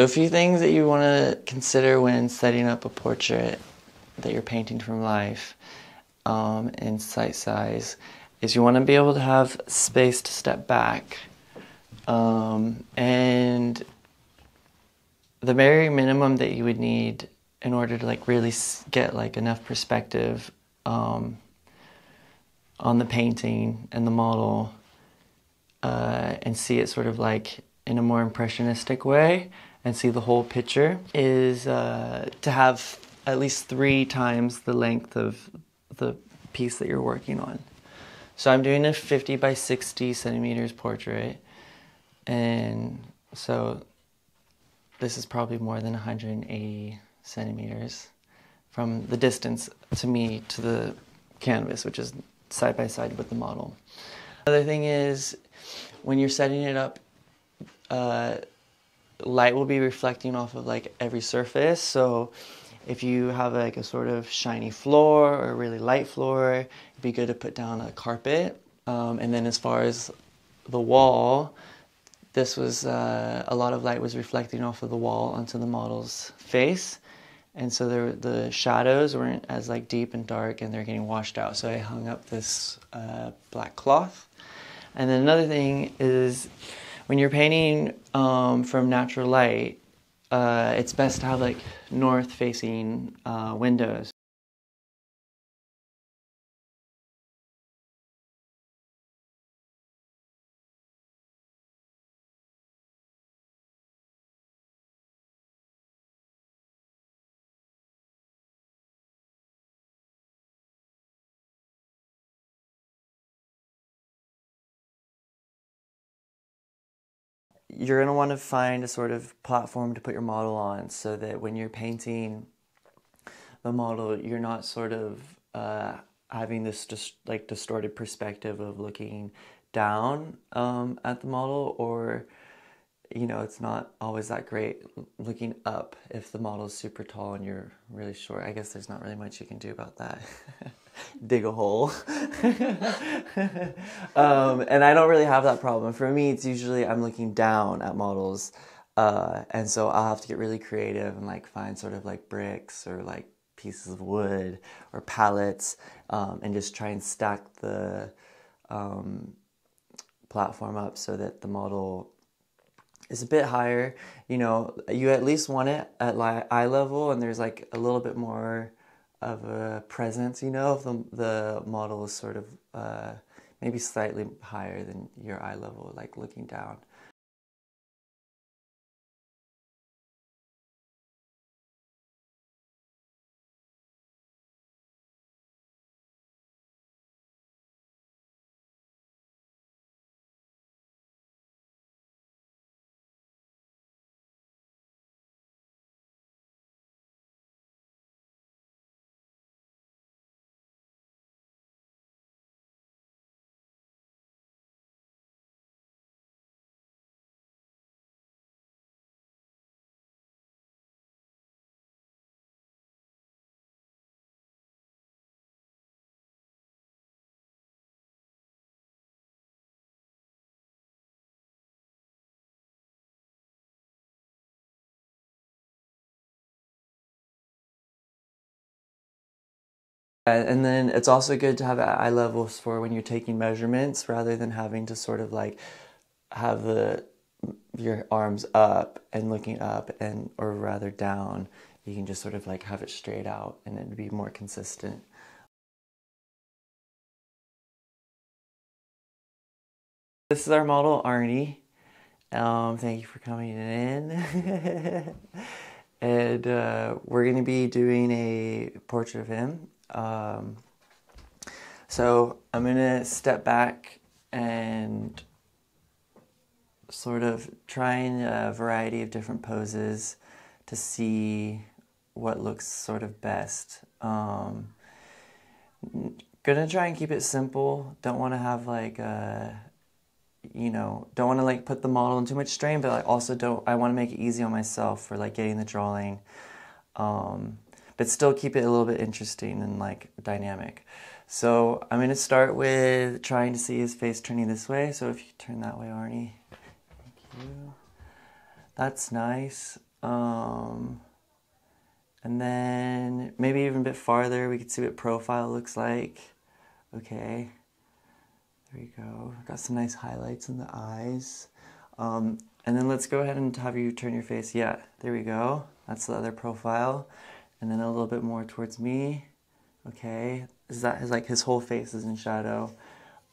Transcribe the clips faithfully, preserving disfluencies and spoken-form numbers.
A few things that you want to consider when setting up a portrait that you're painting from life um, in sight size is you want to be able to have space to step back. Um, and the very minimum that you would need in order to like really get like enough perspective um, on the painting and the model uh, and see it sort of like in a more impressionistic way and see the whole picture is uh, to have at least three times the length of the piece that you're working on. So I'm doing a fifty by sixty centimeters portrait, and so this is probably more than one hundred eighty centimeters from the distance to me to the canvas, which is side by side with the model. Another thing is when you're setting it up, uh, light will be reflecting off of like every surface. So if you have like a sort of shiny floor or a really light floor, it'd be good to put down a carpet. Um, and then as far as the wall, this was uh, a lot of light was reflecting off of the wall onto the model's face. And so there, the shadows weren't as like deep and dark, and they're getting washed out. So I hung up this uh, black cloth. And then another thing is when you're painting um, from natural light, Uh, it's best to have like north-facing uh, windows. You're going to want to find a sort of platform to put your model on so that when you're painting the model, you're not sort of uh, having this just like distorted perspective of looking down um, at the model, or, you know, it's not always that great looking up if the model is super tall and you're really short. I guess there's not really much you can do about that. Dig a hole. um, and I don't really have that problem. For me, it's usually I'm looking down at models. Uh, and so I'll have to get really creative and like find sort of like bricks or like pieces of wood or pallets um, and just try and stack the um, platform up so that the model is a bit higher. You know, you at least want it at eye level, and there's like a little bit more of a presence, you know, if the, the model is sort of uh, maybe slightly higher than your eye level, like looking down. And then it's also good to have eye levels for when you're taking measurements, rather than having to sort of like have the your arms up and looking up, and or rather down. You can just sort of like have it straight out, and it'd be more consistent. This is our model, Arnie. Um, thank you for coming in. And uh, we're going to be doing a portrait of him. Um, so I'm going to step back and sort of trying a variety of different poses to see what looks sort of best. Um, gonna try and keep it simple. Don't want to have like a, you know, don't want to like put the model in too much strain, but I also don't, I want to make it easy on myself for like getting the drawing. Um... but still keep it a little bit interesting and like dynamic. So I'm gonna start with trying to see his face turning this way. So if you turn that way, Arnie, thank you. That's nice. Um, and then maybe even a bit farther, we could see what profile looks like. Okay. There you go. Got some nice highlights in the eyes. Um, and then let's go ahead and have you turn your face. Yeah, there we go. That's the other profile. And then a little bit more towards me. Okay. Is that his, like his whole face is in shadow.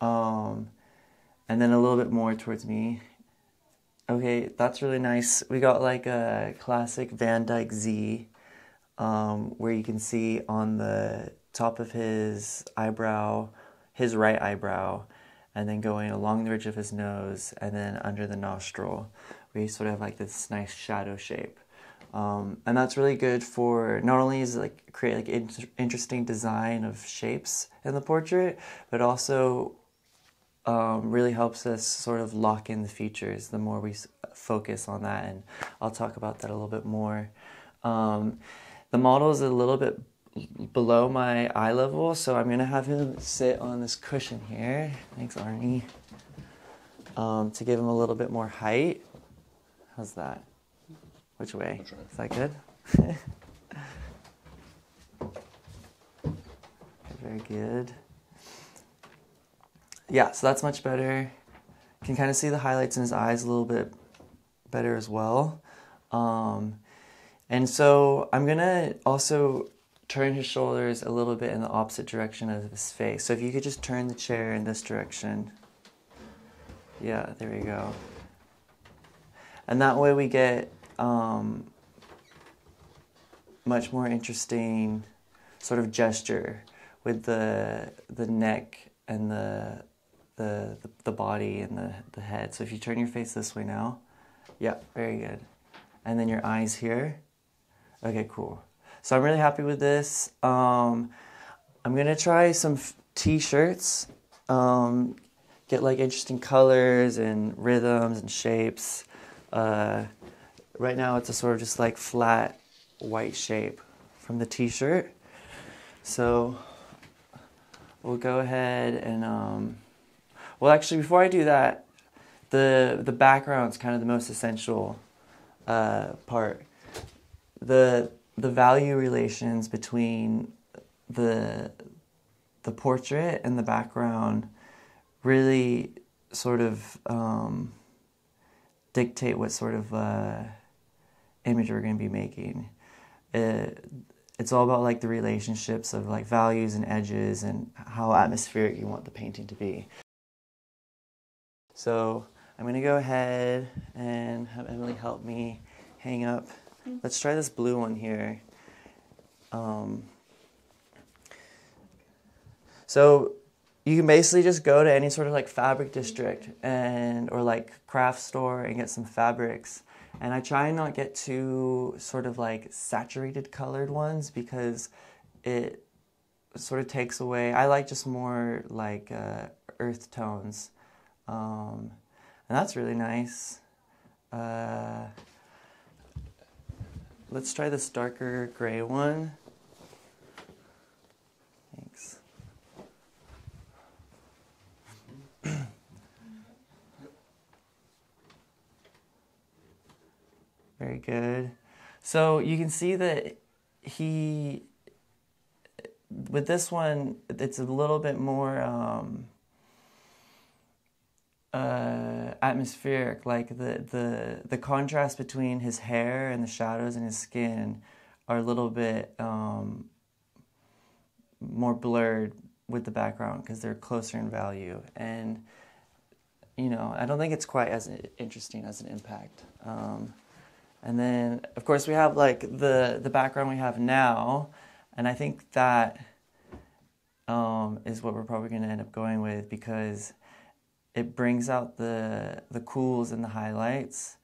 Um, and then a little bit more towards me. Okay, that's really nice. We got like a classic Van Dyck Z, um, where you can see on the top of his eyebrow, his right eyebrow, and then going along the ridge of his nose, and then under the nostril, where you sort of have like this nice shadow shape. Um, and that's really good for, not only is it like create like inter interesting design of shapes in the portrait, but also um, really helps us sort of lock in the features the more we s focus on that. And I'll talk about that a little bit more. Um, the model is a little bit below my eye level, so I'm going to have him sit on this cushion here. Thanks, Arnie. Um, to give him a little bit more height. How's that? Which way? Is that good? Very good. Yeah, so that's much better. Can kind of see the highlights in his eyes a little bit better as well. Um, and so I'm going to also turn his shoulders a little bit in the opposite direction of his face. So if you could just turn the chair in this direction. Yeah, there we go. And that way we get Um, much more interesting sort of gesture with the the neck and the the the body and the the head. So if you turn your face this way now, yeah, very good. And then your eyes here. Okay, cool. So I'm really happy with this. Um, I'm gonna try some t-shirts. Um, get like interesting colors and rhythms and shapes. Uh, Right now it's a sort of just like flat white shape from the t-shirt. So we'll go ahead and, um, well actually before I do that, the, the background's kind of the most essential uh, part. The, the value relations between the, the portrait and the background really sort of um, dictate what sort of uh, image we're going to be making. It, it's all about like the relationships of like values and edges and how atmospheric you want the painting to be. So I'm going to go ahead and have Emily help me hang up. Let's try this blue one here. Um, so you can basically just go to any sort of like fabric district and or like craft store and get some fabrics. And I try and not get too sort of like saturated colored ones because it sort of takes away. I like just more like uh, earth tones. Um, and that's really nice. Uh, let's try this darker gray one. Thanks. Very good. So you can see that he, with this one, it's a little bit more um, uh, atmospheric. Like the, the, the contrast between his hair and the shadows and his skin are a little bit um, more blurred with the background because they're closer in value. And, you know, I don't think it's quite as interesting as an impact. Um, And then, of course, we have like the, the background we have now, and I think that um, is what we're probably going to end up going with because it brings out the, the cools and the highlights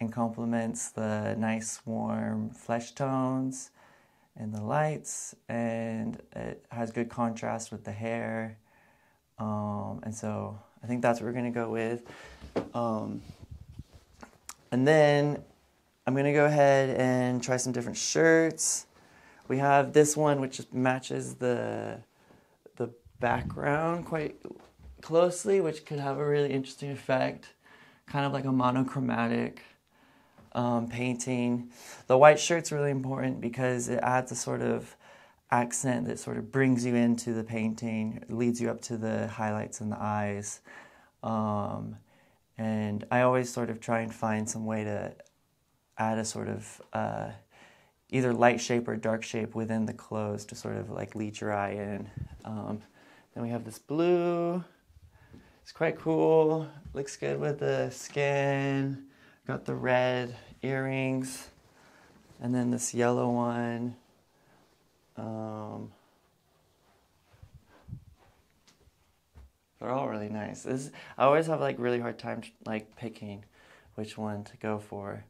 and complements the nice, warm flesh tones and the lights, and it has good contrast with the hair. Um, and so I think that's what we're going to go with. Um, and then I'm going to go ahead and try some different shirts. We have this one which matches the, the background quite closely, which could have a really interesting effect, kind of like a monochromatic um, painting. The white shirt's really important because it adds a sort of accent that sort of brings you into the painting, leads you up to the highlights in the eyes. Um, and I always sort of try and find some way to add a sort of uh, either light shape or dark shape within the clothes to sort of like lead your eye in. Um, then we have this blue. It's quite cool. Looks good with the skin. Got the red earrings. And then this yellow one. Um, they're all really nice. This, I always have like really hard time like picking which one to go for.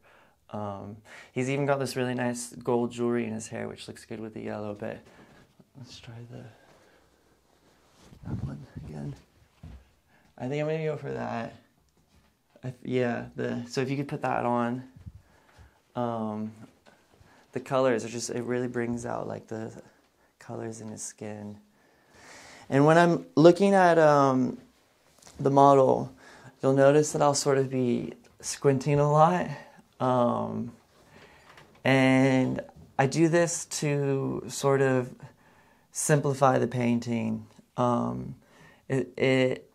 Um, he's even got this really nice gold jewelry in his hair, which looks good with the yellow, but let's try the, that one again. I think I'm going to go for that. I, yeah, the, so if you could put that on, um, the colors are just, it really brings out like the colors in his skin. And when I'm looking at, um, the model, you'll notice that I'll sort of be squinting a lot. Um, and I do this to sort of simplify the painting. Um, it, it,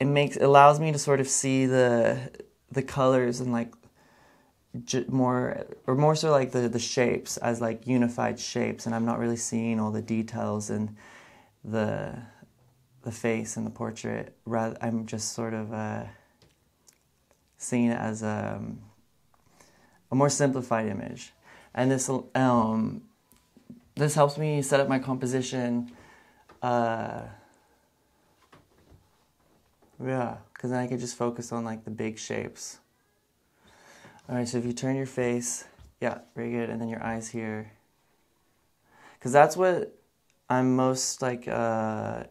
it makes, it allows me to sort of see the, the colors and like j more, or more so like the, the shapes as like unified shapes. And I'm not really seeing all the details and the, the face and the portrait. Rather, I'm just sort of, uh, seeing it as, um, a more simplified image. And this um, this helps me set up my composition. Uh, yeah, because then I can just focus on like the big shapes. All right, so if you turn your face, yeah, very good, and then your eyes here. Because that's what I'm most like uh,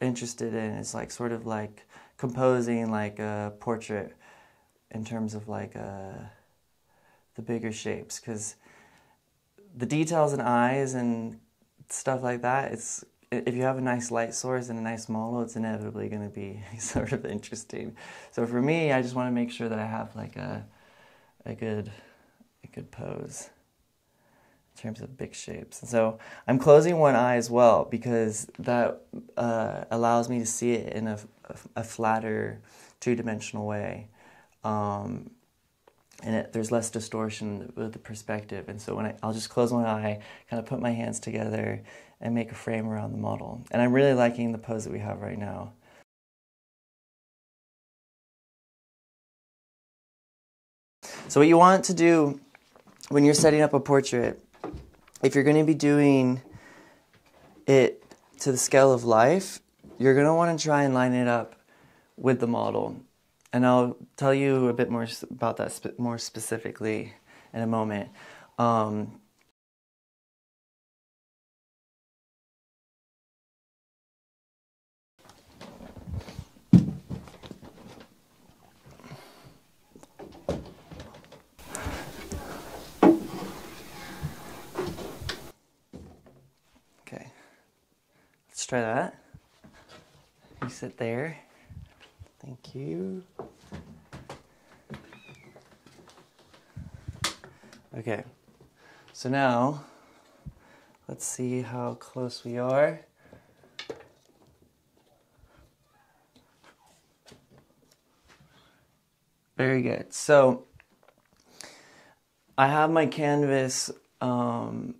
interested in, is like sort of like composing like a portrait in terms of like a, the bigger shapes, because the details and eyes and stuff like that, it's, if you have a nice light source and a nice model, it's inevitably going to be sort of interesting. So for me, I just want to make sure that I have like a, a good, a good pose in terms of big shapes. And so I'm closing one eye as well, because that uh, allows me to see it in a, a flatter two-dimensional way. Um, and it, there's less distortion with the perspective. And so when I, I'll just close one eye, kind of put my hands together and make a frame around the model. And I'm really liking the pose that we have right now. So what you want to do when you're setting up a portrait, if you're going to be doing it to the scale of life, you're going to want to try and line it up with the model. And I'll tell you a bit more about that sp more specifically in a moment. Um, okay, let's try that. You sit there. Thank you. Okay, so now let's see how close we are. Very good. So I have my canvas. Um,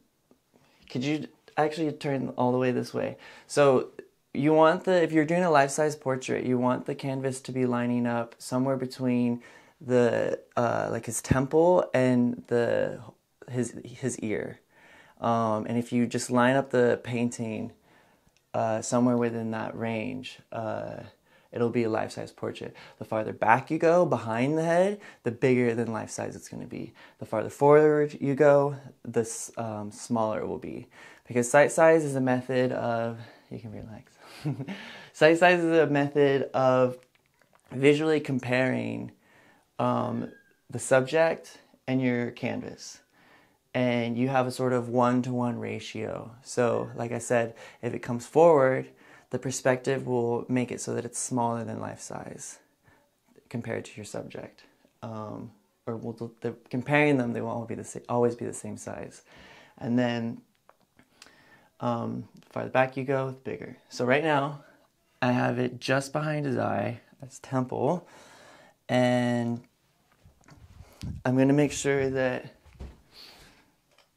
could you actually turn all the way this way? So you want the, if you're doing a life-size portrait, you want the canvas to be lining up somewhere between the, uh, like his temple and the, his, his ear. Um, and if you just line up the painting, uh, somewhere within that range, uh, it'll be a life-size portrait. The farther back you go behind the head, the bigger than life-size it's going to be. The farther forward you go, the um, smaller it will be. Because sight size is a method of, you can relax. Sight size is a method of visually comparing um, the subject and your canvas. And you have a sort of one-to-one ratio. So, like I said, if it comes forward, the perspective will make it so that it's smaller than life size compared to your subject. Um, or we'll, they're comparing them, they will all be the same, always be the same size. And then um, the farther back you go, the bigger. So right now, I have it just behind his eye, that's temple, and I'm going to make sure that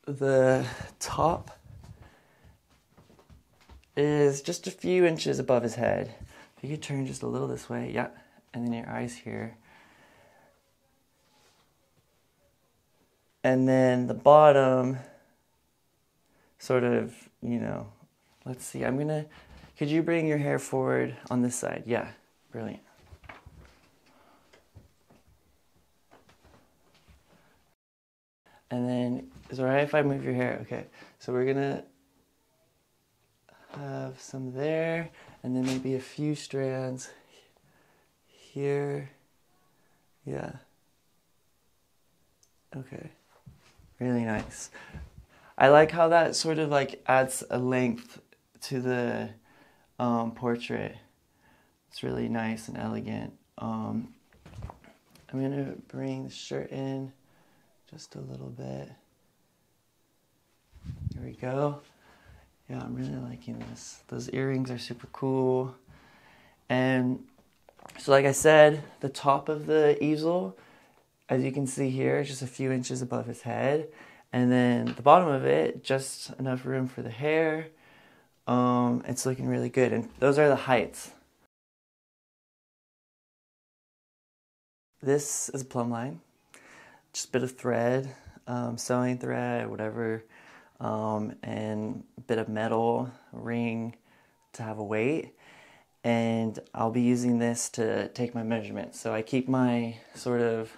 the top is just a few inches above his head. If you could turn just a little this way, yeah, and then your eyes here. And then the bottom, sort of, you know, let's see, I'm gonna, could you bring your hair forward on this side? Yeah, brilliant. And then, is it all right if I move your hair? Okay, so we're gonna have some there, and then maybe a few strands here, yeah, okay, really nice. I like how that sort of like adds a length to the um, portrait. It's really nice and elegant. Um, I'm gonna bring the shirt in just a little bit. Here we go. Yeah, I'm really liking this. Those earrings are super cool. And so like I said, the top of the easel, as you can see here, is just a few inches above his head. And then the bottom of it, just enough room for the hair. Um, it's looking really good. And those are the heights. This is a plumb line. Just a bit of thread, um, sewing thread, whatever. Um, and a bit of metal ring to have a weight, and I'll be using this to take my measurements. So I keep my sort of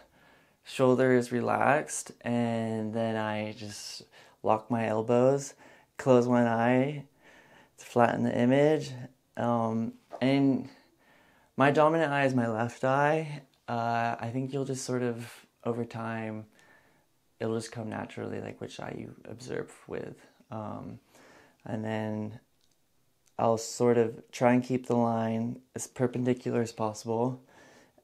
shoulders relaxed, and then I just lock my elbows, close one eye to flatten the image, um, and my dominant eye is my left eye. uh, I think you'll just sort of over time it'll just come naturally, like which eye you observe with. Um, and then I'll sort of try and keep the line as perpendicular as possible.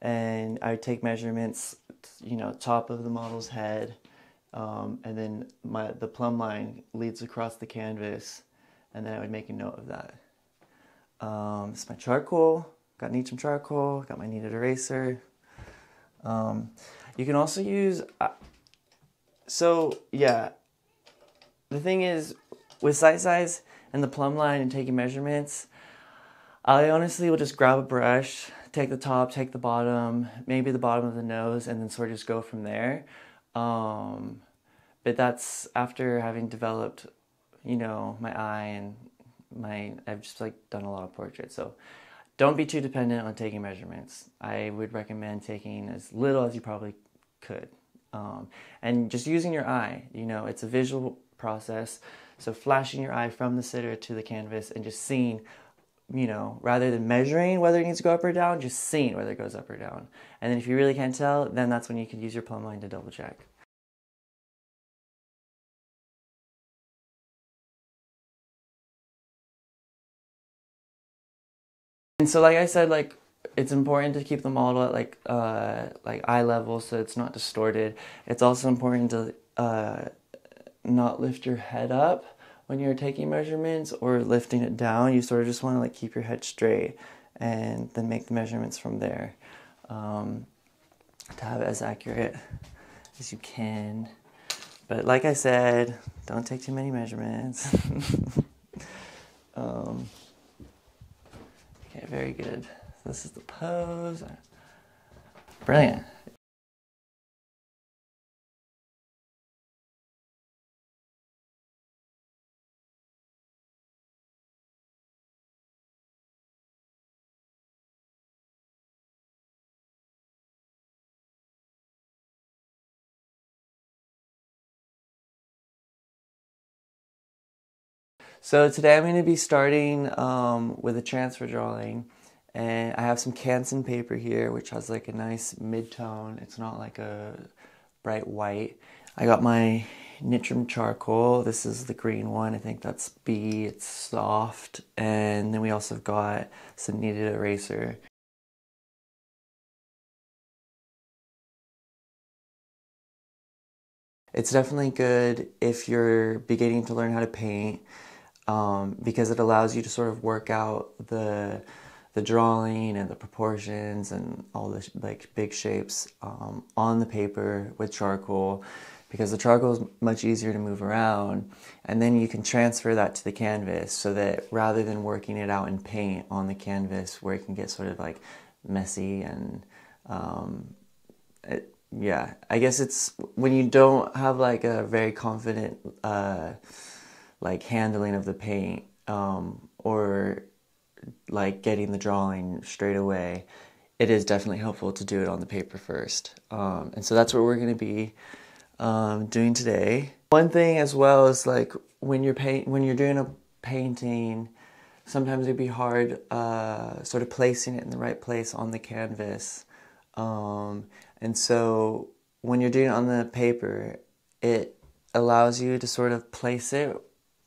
And I take measurements, you know, top of the model's head. Um, and then my, the plumb line leads across the canvas. And then I would make a note of that. Um, it's my charcoal. Got Nitram charcoal. Got my kneaded eraser. Um, you can also use... Uh, So, yeah, the thing is, with sight size and the plumb line and taking measurements, I honestly will just grab a brush, take the top, take the bottom, maybe the bottom of the nose, and then sort of just go from there. Um, but that's after having developed, you know, my eye and my, I've just like done a lot of portraits. So don't be too dependent on taking measurements. I would recommend taking as little as you probably could. Um, and just using your eye, you know, it's a visual process. So flashing your eye from the sitter to the canvas and just seeing, you know, rather than measuring whether it needs to go up or down, just seeing whether it goes up or down. And then if you really can't tell, then that's when you can use your plumb line to double check. And so like I said, like, it's important to keep the model at like uh, like eye level so it's not distorted. It's also important to uh, not lift your head up when you're taking measurements or lifting it down. You sort of just want to like keep your head straight and then make the measurements from there, um, to have it as accurate as you can. But like I said, don't take too many measurements. um, okay, very good. This is the pose. Brilliant. So today I'm going to be starting um, with a transfer drawing. And I have some Canson paper here, which has like a nice mid-tone. It's not like a bright white. I got my Nitram charcoal. This is the green one. I think that's B. It's soft. And then we also got some kneaded eraser. It's definitely good if you're beginning to learn how to paint, um, because it allows you to sort of work out the the drawing and the proportions and all the like big shapes um, on the paper with charcoal, because the charcoal is much easier to move around, and then you can transfer that to the canvas, so that rather than working it out in paint on the canvas where it can get sort of like messy and um, it, yeah, I guess it's when you don't have like a very confident uh, like handling of the paint um, or like getting the drawing straight away, it is definitely helpful to do it on the paper first. Um, and so that's what we're going to be Um, doing today. One thing as well is like when you're paint when you're doing a painting, sometimes it'd be hard uh, sort of placing it in the right place on the canvas. Um, and so when you're doing it on the paper, it allows you to sort of place it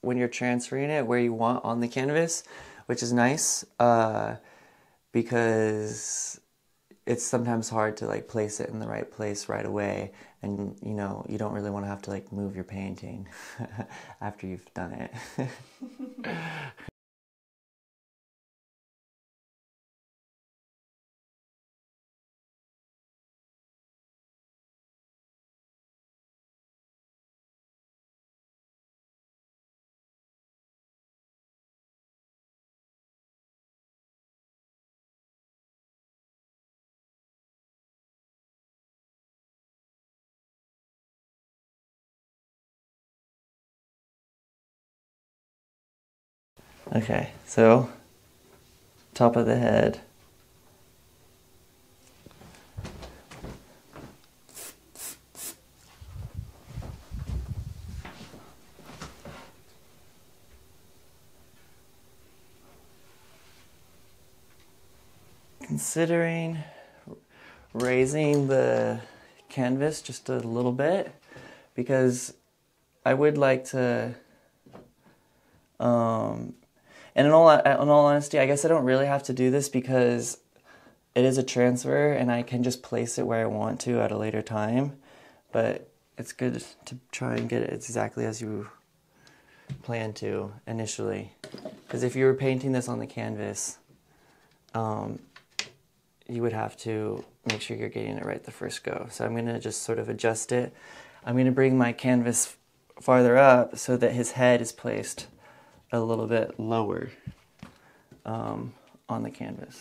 when you're transferring it where you want on the canvas, which is nice uh, because it's sometimes hard to like place it in the right place right away, and you know you don't really want to have to like move your painting after you've done it. Okay, so top of the head. Considering raising the canvas just a little bit, because I would like to um, And in all, in all honesty, I guess I don't really have to do this because it is a transfer and I can just place it where I want to at a later time. But it's good to try and get it exactly as you plan to initially. Because if you were painting this on the canvas, um, you would have to make sure you're getting it right the first go. So I'm going to just sort of adjust it. I'm going to bring my canvas farther up so that his head is placed a little bit lower um, on the canvas.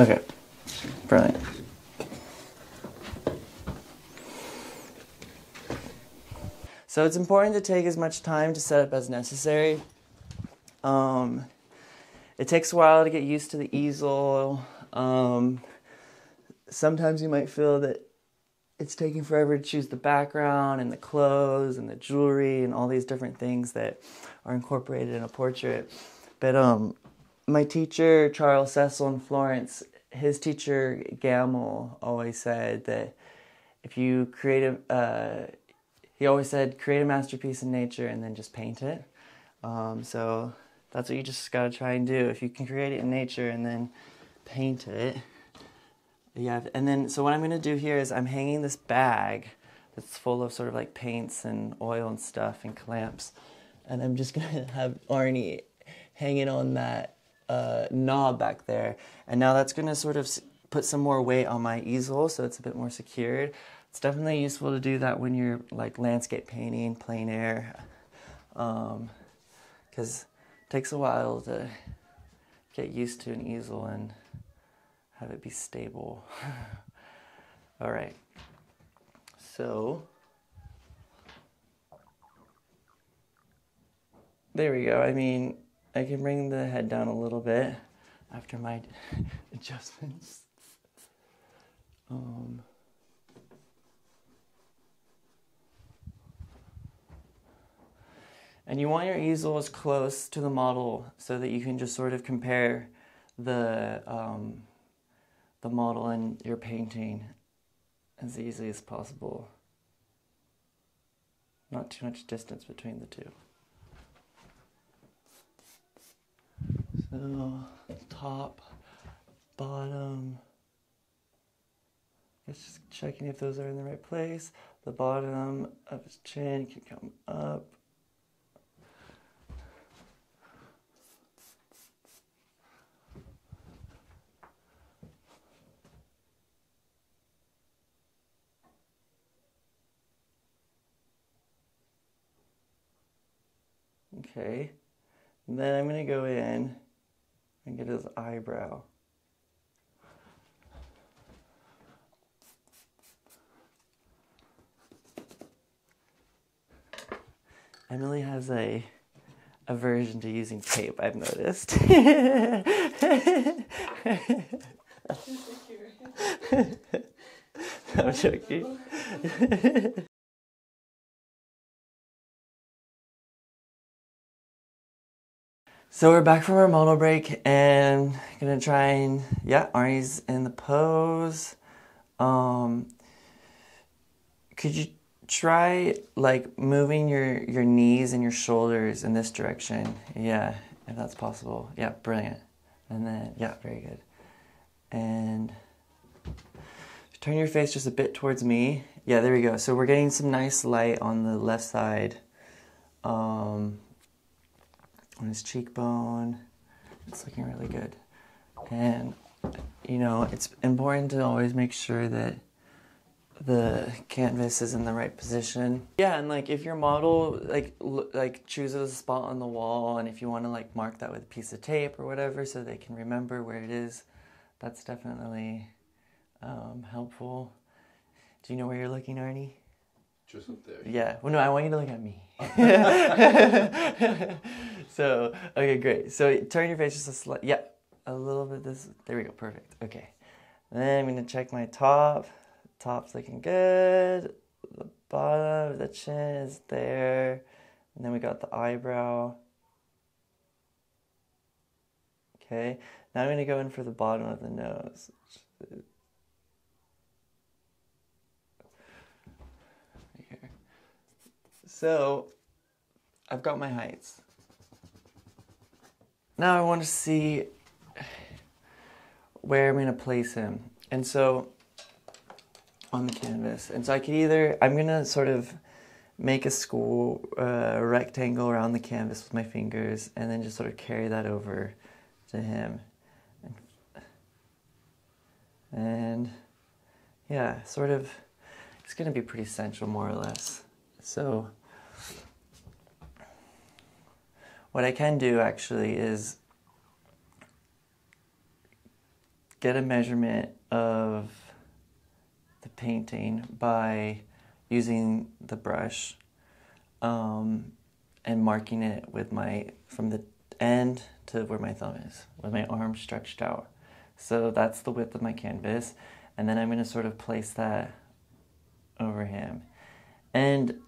Okay, brilliant. So it's important to take as much time to set up as necessary. Um, it takes a while to get used to the easel. Um, Sometimes you might feel that it's taking forever to choose the background and the clothes and the jewelry and all these different things that are incorporated in a portrait. But um, my teacher, Charles Cecil in Florence, his teacher, Gamal, always said that if you create a, uh, he always said, create a masterpiece in nature and then just paint it. Um, so that's what you just gotta try and do. If you can create it in nature and then paint it. Yeah, and then, so what I'm going to do here is I'm hanging this bag that's full of sort of like paints and oil and stuff and clamps, and I'm just going to have Arnie hanging on that uh, knob back there. And now that's going to sort of put some more weight on my easel, so it's a bit more secured. It's definitely useful to do that when you're like landscape painting, plein air, um, because it takes a while to get used to an easel and have it be stable. All right, so there we go. I mean, I can bring the head down a little bit after my adjustments. Um, and you want your easel as close to the model so that you can just sort of compare the um, the model and your painting as easily as possible. Not too much distance between the two. So top, bottom, just checking if those are in the right place. The bottom of his chin can come up. Okay, and then I'm going to go in and get his eyebrow. Emily has a aversion to using tape, I've noticed. I'm joking. So we're back from our model break and gonna try and, yeah, Arnie's in the pose. Um, could you try like moving your your knees and your shoulders in this direction, yeah, if that's possible. Yeah, brilliant. And then, yeah, very good. And turn your face just a bit towards me. Yeah, there we go. So we're getting some nice light on the left side, um, on his cheekbone. It's looking really good. And you know, it's important to always make sure that the canvas is in the right position. Yeah, and like if your model like l like chooses a spot on the wall, and if you want to like mark that with a piece of tape or whatever so they can remember where it is, that's definitely um, helpful. Do you know where you're looking, Arnie? Just up there. Yeah. Well, no, I want you to look at me. So, okay, great. So turn your face just a slight, yeah, a little bit this, there we go, perfect, okay. And then I'm gonna check my top. Top's looking good, the bottom of the chin is there, and then we got the eyebrow. Okay, now I'm going to go in for the bottom of the nose. Right here. So, I've got my heights. Now I want to see where I'm going to place him. And so, on the canvas. And so I could either, I'm gonna sort of make a school uh, rectangle around the canvas with my fingers and then just sort of carry that over to him. And, and yeah, sort of, it's gonna be pretty central more or less. So what I can do actually is get a measurement of the painting by using the brush um, and marking it with my, from the end to where my thumb is, with my arm stretched out. So that's the width of my canvas, and then I'm going to sort of place that over him. And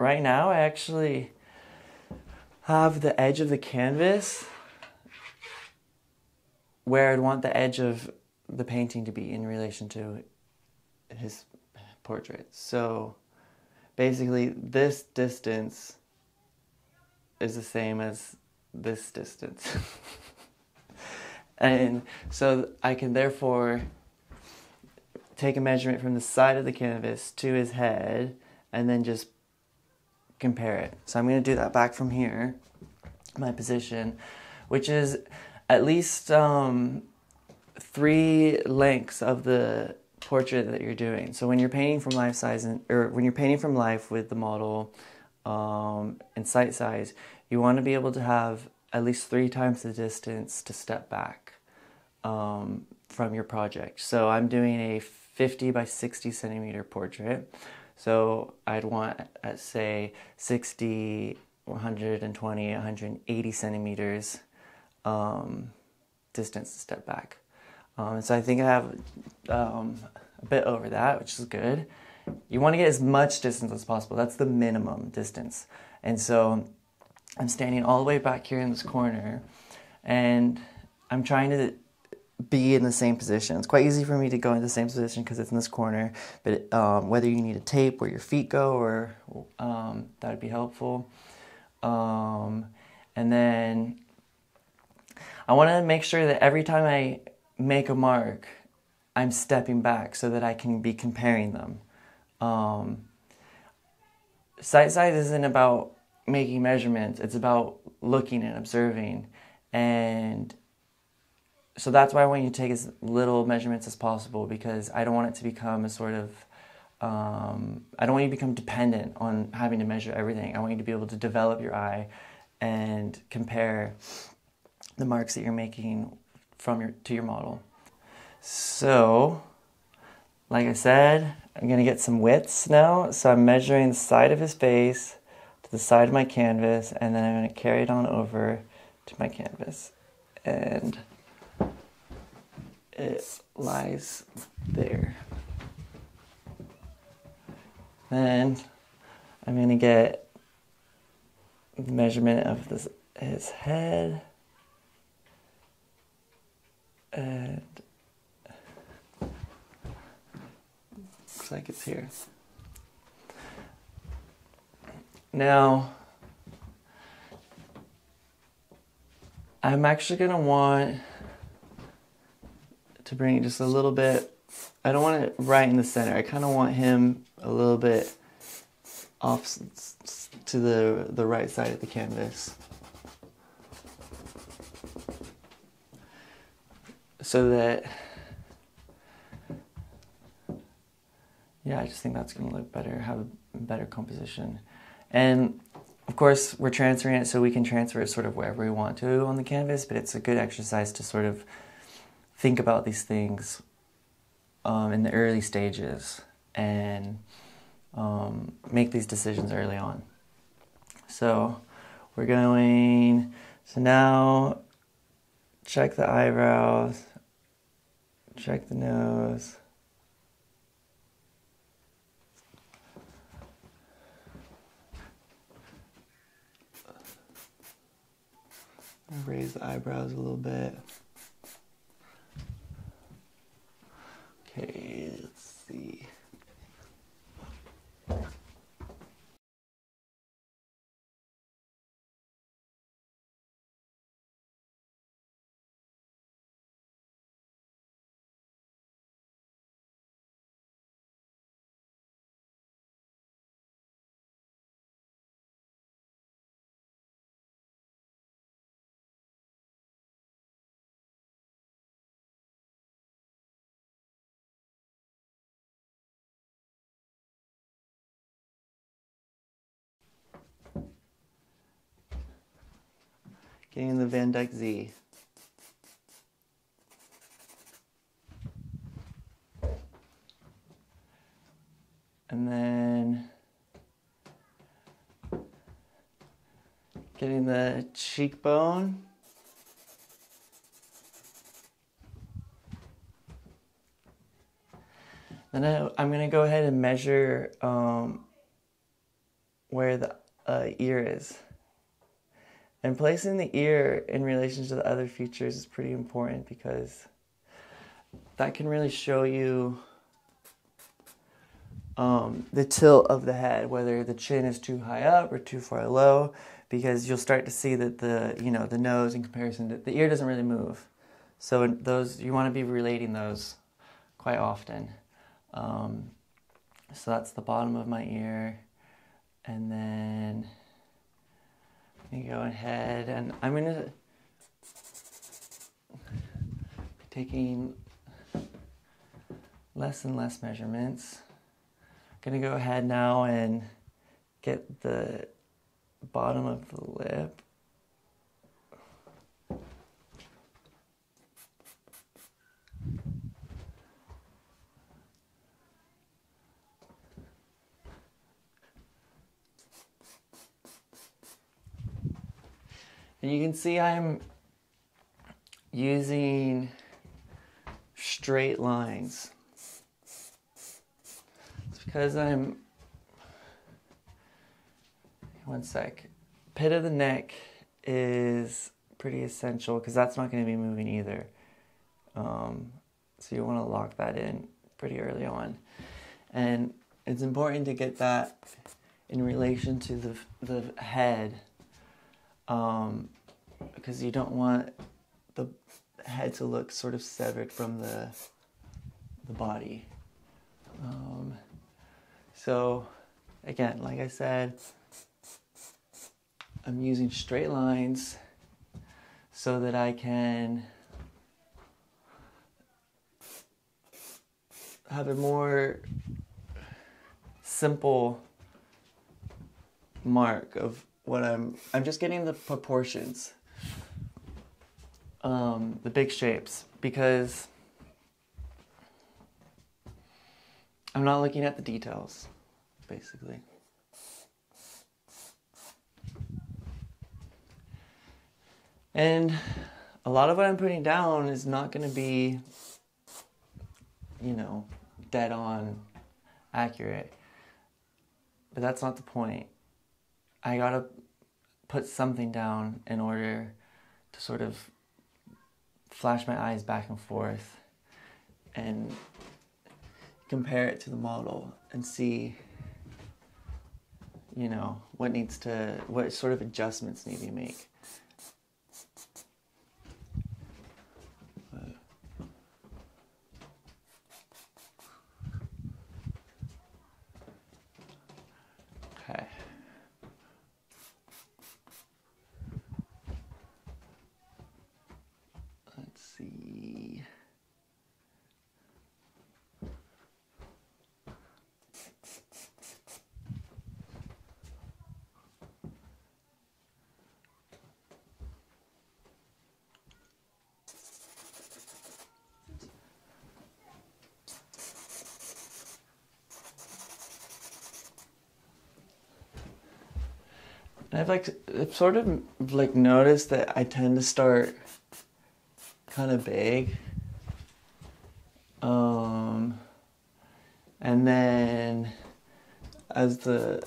right now I actually have the edge of the canvas where I'd want the edge of the painting to be in relation to his portrait. So basically this distance is the same as this distance. And so I can therefore take a measurement from the side of the canvas to his head and then just compare it. So I'm going to do that back from here, my position, which is at least um, three lengths of the portrait that you're doing. So when you're painting from life size, and, or when you're painting from life with the model um, and sight size, you want to be able to have at least three times the distance to step back um, from your project. So I'm doing a fifty by sixty centimeter portrait. So I'd want at say sixty, one hundred twenty, one hundred eighty centimeters um, distance to step back. Um, so I think I have um, a bit over that, which is good. You want to get as much distance as possible. That's the minimum distance. And so I'm standing all the way back here in this corner, and I'm trying to be in the same position. It's quite easy for me to go in the same position because it's in this corner, but um, whether you need a tape where your feet go, or um, that would be helpful. Um, and then I want to make sure that every time I make a mark, I'm stepping back so that I can be comparing them. Um, sight size isn't about making measurements. It's about looking and observing. And so that's why I want you to take as little measurements as possible, because I don't want it to become a sort of, um, I don't want you to become dependent on having to measure everything. I want you to be able to develop your eye and compare the marks that you're making from your to your model. So, like I said, I'm gonna get some widths now. So I'm measuring the side of his face to the side of my canvas, and then I'm gonna carry it on over to my canvas. And it lies there. Then I'm gonna get the measurement of this, his head. And looks like it's here. Now, I'm actually going to want to bring just a little bit, I don't want it right in the center. I kind of want him a little bit off to the, the right side of the canvas, so that, yeah, I just think that's gonna look better, have a better composition. And of course, we're transferring it so we can transfer it sort of wherever we want to on the canvas, but it's a good exercise to sort of think about these things um, in the early stages and um, make these decisions early on. So we're going, so now check the eyebrows, check the nose. Raise the eyebrows a little bit. Okay, let's see. Getting the Van Dyck Z. And then getting the cheekbone. Then I, I'm going to go ahead and measure um, where the uh, ear is. And placing the ear in relation to the other features is pretty important, because that can really show you um, the tilt of the head, whether the chin is too high up or too far low, because you'll start to see that the, you know, the nose in comparison to the ear doesn't really move. So those, you want to be relating those quite often. Um, so that's the bottom of my ear, and then I'm gonna go ahead and I'm gonna be taking less and less measurements. I'm gonna go ahead now and get the bottom of the lip. And you can see I'm using straight lines. It's because I'm, one sec, pit of the neck is pretty essential, because that's not going to be moving either. Um, so you want to lock that in pretty early on. And it's important to get that in relation to the, the head. Um, because you don't want the head to look sort of severed from the the body. Um, so again, like I said, I'm using straight lines so that I can have a more simple mark of what I'm, I'm just getting the proportions, um, the big shapes, because I'm not looking at the details, basically. And a lot of what I'm putting down is not going to be, you know, dead on accurate, but that's not the point. I gotta put something down in order to sort of flash my eyes back and forth and compare it to the model and see, you know, what needs to, what sort of adjustments need to be made. I've like I've sort of like noticed that I tend to start kind of big, um, and then as the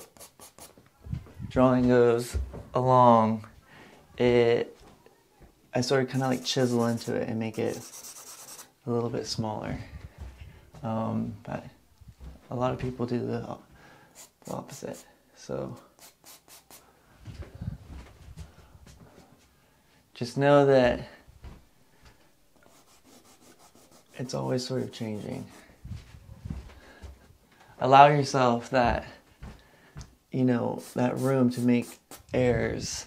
drawing goes along, it I sort of kind of like chisel into it and make it a little bit smaller. Um, but a lot of people do the, the opposite, so. Just know that it's always sort of changing. Allow yourself that, you know, that room to make errors,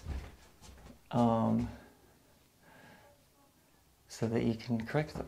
um, so that you can correct them.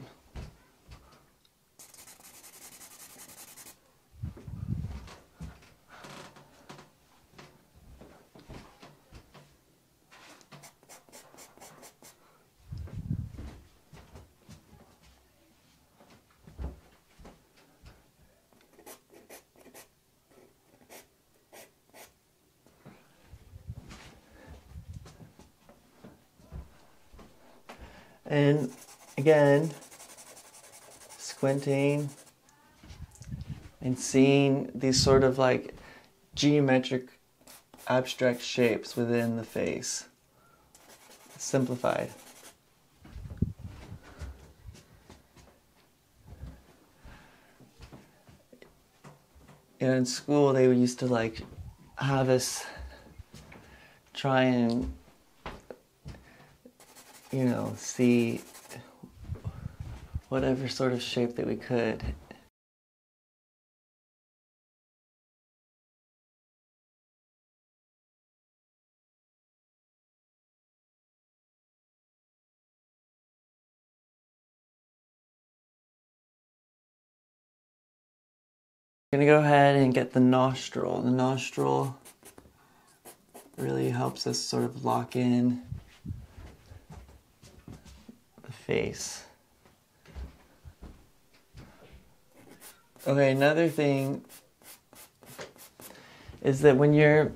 And again, squinting and seeing these sort of like geometric abstract shapes within the face, simplified. And in school, they used to like have us try and, you know, see whatever sort of shape that we could. I'm gonna go ahead and get the nostril. The nostril really helps us sort of lock in face. Okay, another thing is that when you're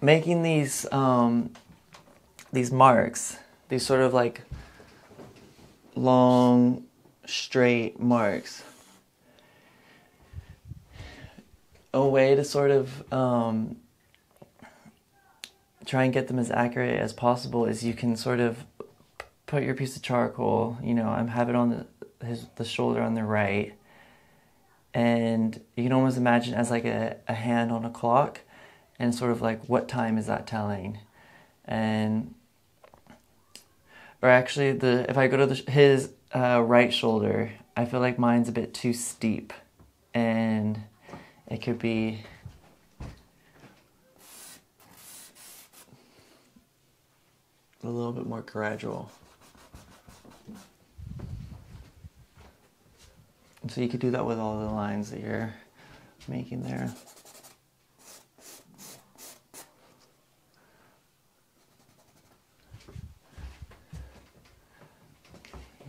making these um, these marks, these sort of like long, straight marks, a way to sort of um, try and get them as accurate as possible is you can sort of put your piece of charcoal, you know, I have it on the, his, the shoulder on the right, and you can almost imagine as like a, a hand on a clock, and sort of like what time is that telling, and or actually the if I go to the, his uh, right shoulder, I feel like mine's a bit too steep, and it could be a little bit more gradual. So you could do that with all the lines that you're making there.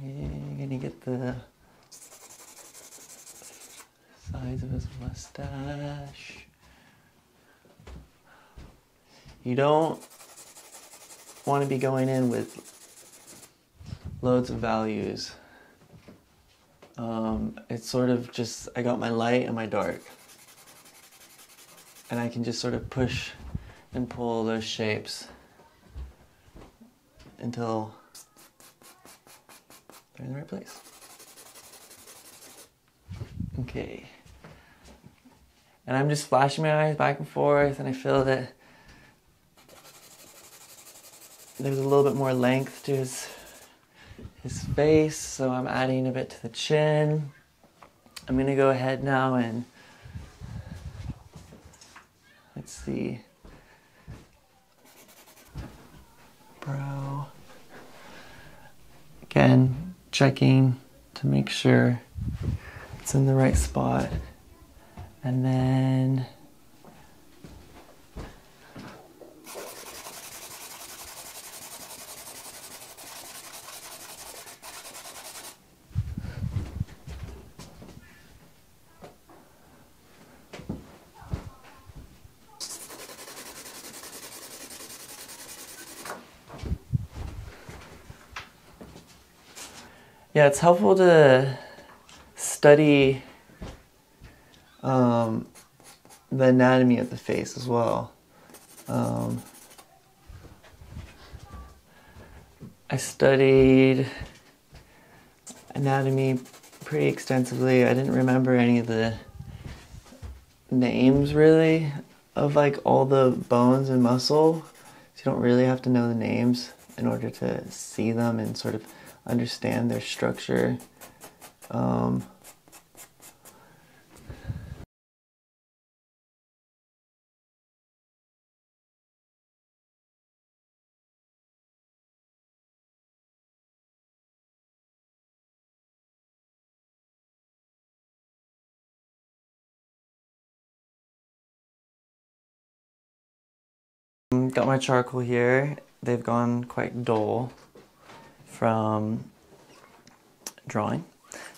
You're gonna get the size of his mustache. You don't want to be going in with loads of values. Um, it's sort of just, I got my light and my dark, and I can just sort of push and pull those shapes until they're in the right place. Okay. And I'm just flashing my eyes back and forth, and I feel that there's a little bit more length to his his face, so I'm adding a bit to the chin. I'm gonna go ahead now and let's see, brow again, checking to make sure it's in the right spot, and then yeah, it's helpful to study um, the anatomy of the face as well. Um, I studied anatomy pretty extensively. I didn't remember any of the names really of like all the bones and muscle. So you don't really have to know the names in order to see them and sort of understand their structure. Um, got my charcoal here. They've gone quite dull from drawing.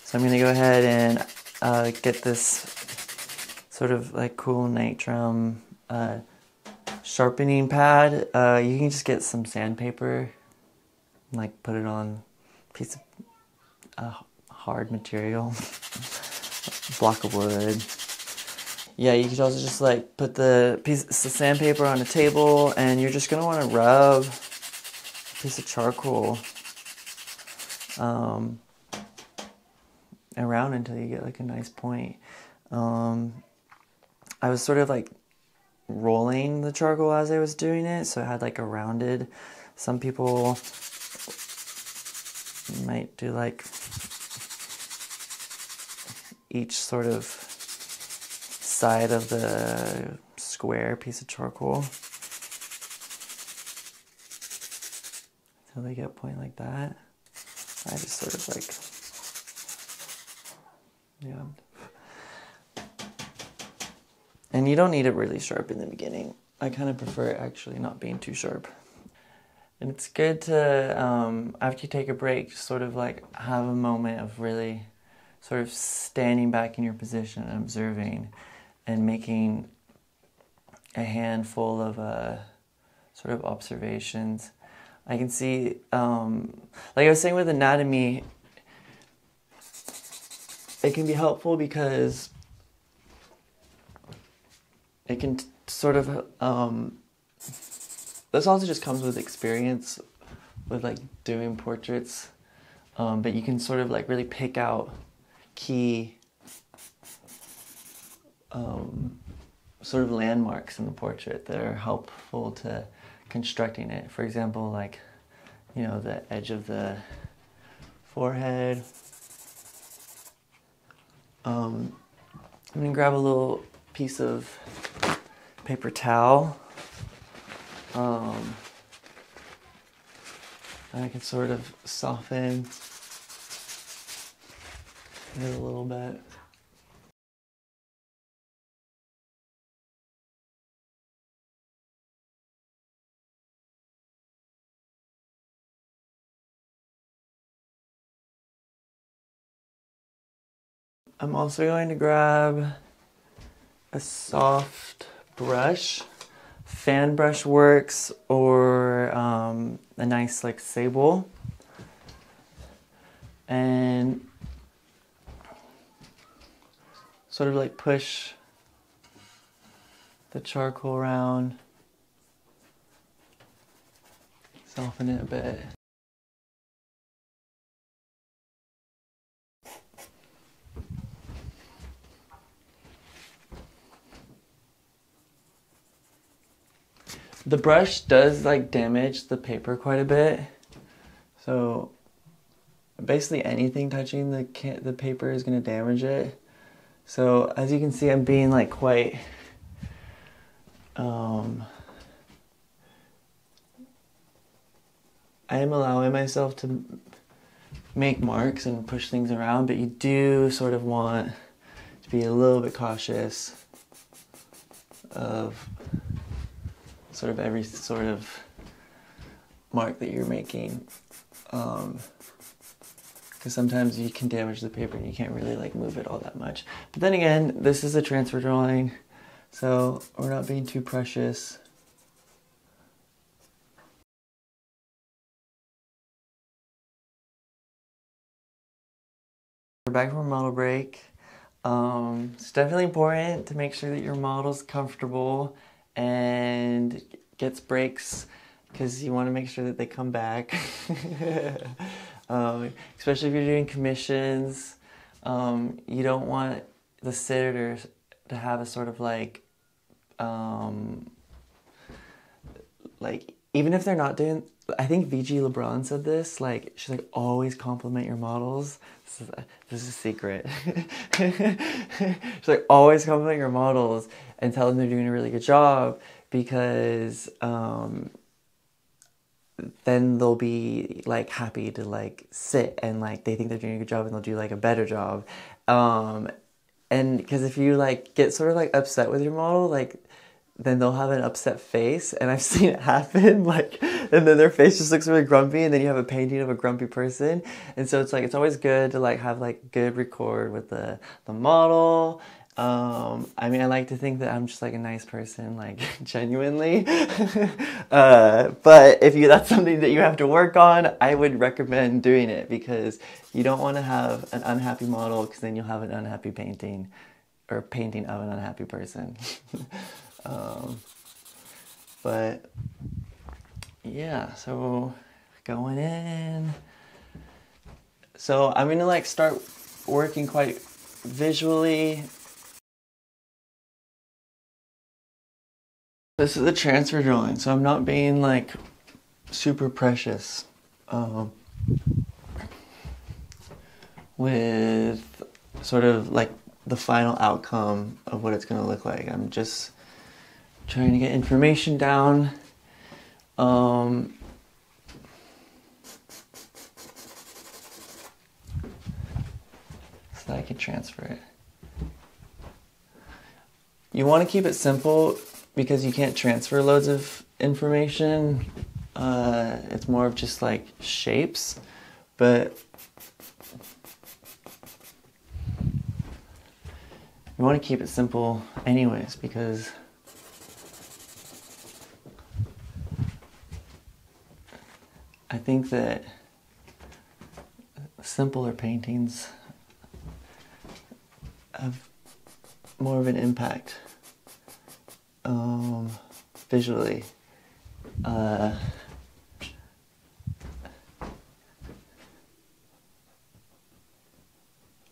So I'm gonna go ahead and uh, get this sort of like cool Nitram uh, sharpening pad. Uh, you can just get some sandpaper and like put it on a piece of uh, hard material, a block of wood. Yeah, you could also just like put the piece of sandpaper on a table, and you're just gonna wanna rub a piece of charcoal Um, around until you get like a nice point. Um, I was sort of like rolling the charcoal as I was doing it, so I had like a rounded. Some people might do like each sort of side of the square piece of charcoal until they get a point like that. I just sort of like, yeah. And you don't need it really sharp in the beginning. I kind of prefer it actually not being too sharp. And it's good to, um, after you take a break, sort of like have a moment of really sort of standing back in your position and observing and making a handful of uh, sort of observations. I can see, um, like I was saying with anatomy, it can be helpful because it can t sort of, um, this also just comes with experience with like doing portraits, um, but you can sort of like really pick out key um, sort of landmarks in the portrait that are helpful to constructing it. For example, like you know, the edge of the forehead. Um, I'm going to grab a little piece of paper towel. Um, and I can sort of soften it a little bit. I'm also going to grab a soft brush. Fan brush works, or um, a nice like sable. And sort of like push the charcoal around, soften it a bit. The brush does like damage the paper quite a bit, so basically anything touching the can the paper is going to damage it. So as you can see, I'm being like quite um I am allowing myself to make marks and push things around, but you do sort of want to be a little bit cautious of sort of every sort of mark that you're making, um, because sometimes you can damage the paper and you can't really like move it all that much. But then again, this is a transfer drawing, so we're not being too precious. We're back from a model break. Um, it's definitely important to make sure that your model's comfortable and gets breaks, because you want to make sure that they come back. Um, especially if you're doing commissions, um, you don't want the sitter to have a sort of like, um, like even if they're not doing, I think V G LeBron said this, like, she's like, always compliment your models. This is a, this is a secret. She's like, always compliment your models and tell them they're doing a really good job, because um, then they'll be like happy to like sit and like they think they're doing a good job and they'll do like a better job. Um, and because if you like get sort of like upset with your model, like then they'll have an upset face, and I've seen it happen, like, and then their face just looks really grumpy, and then you have a painting of a grumpy person. And so it's like, it's always good to like have like good rapport with the, the model. Um, I mean, I like to think that I'm just like a nice person, like genuinely. uh, but if you, that's something that you have to work on, I would recommend doing it, because you don't want to have an unhappy model, because then you'll have an unhappy painting, or painting of an unhappy person. Um, but yeah, so going in, so I'm going to like start working quite visually. This is the transfer drawing, so I'm not being like super precious, um, with sort of like the final outcome of what it's going to look like. I'm just trying to get information down. Um, so that I can transfer it. You want to keep it simple, because you can't transfer loads of information. Uh, it's more of just like shapes, but you want to keep it simple anyways, because I think that simpler paintings have more of an impact, um, visually. Uh,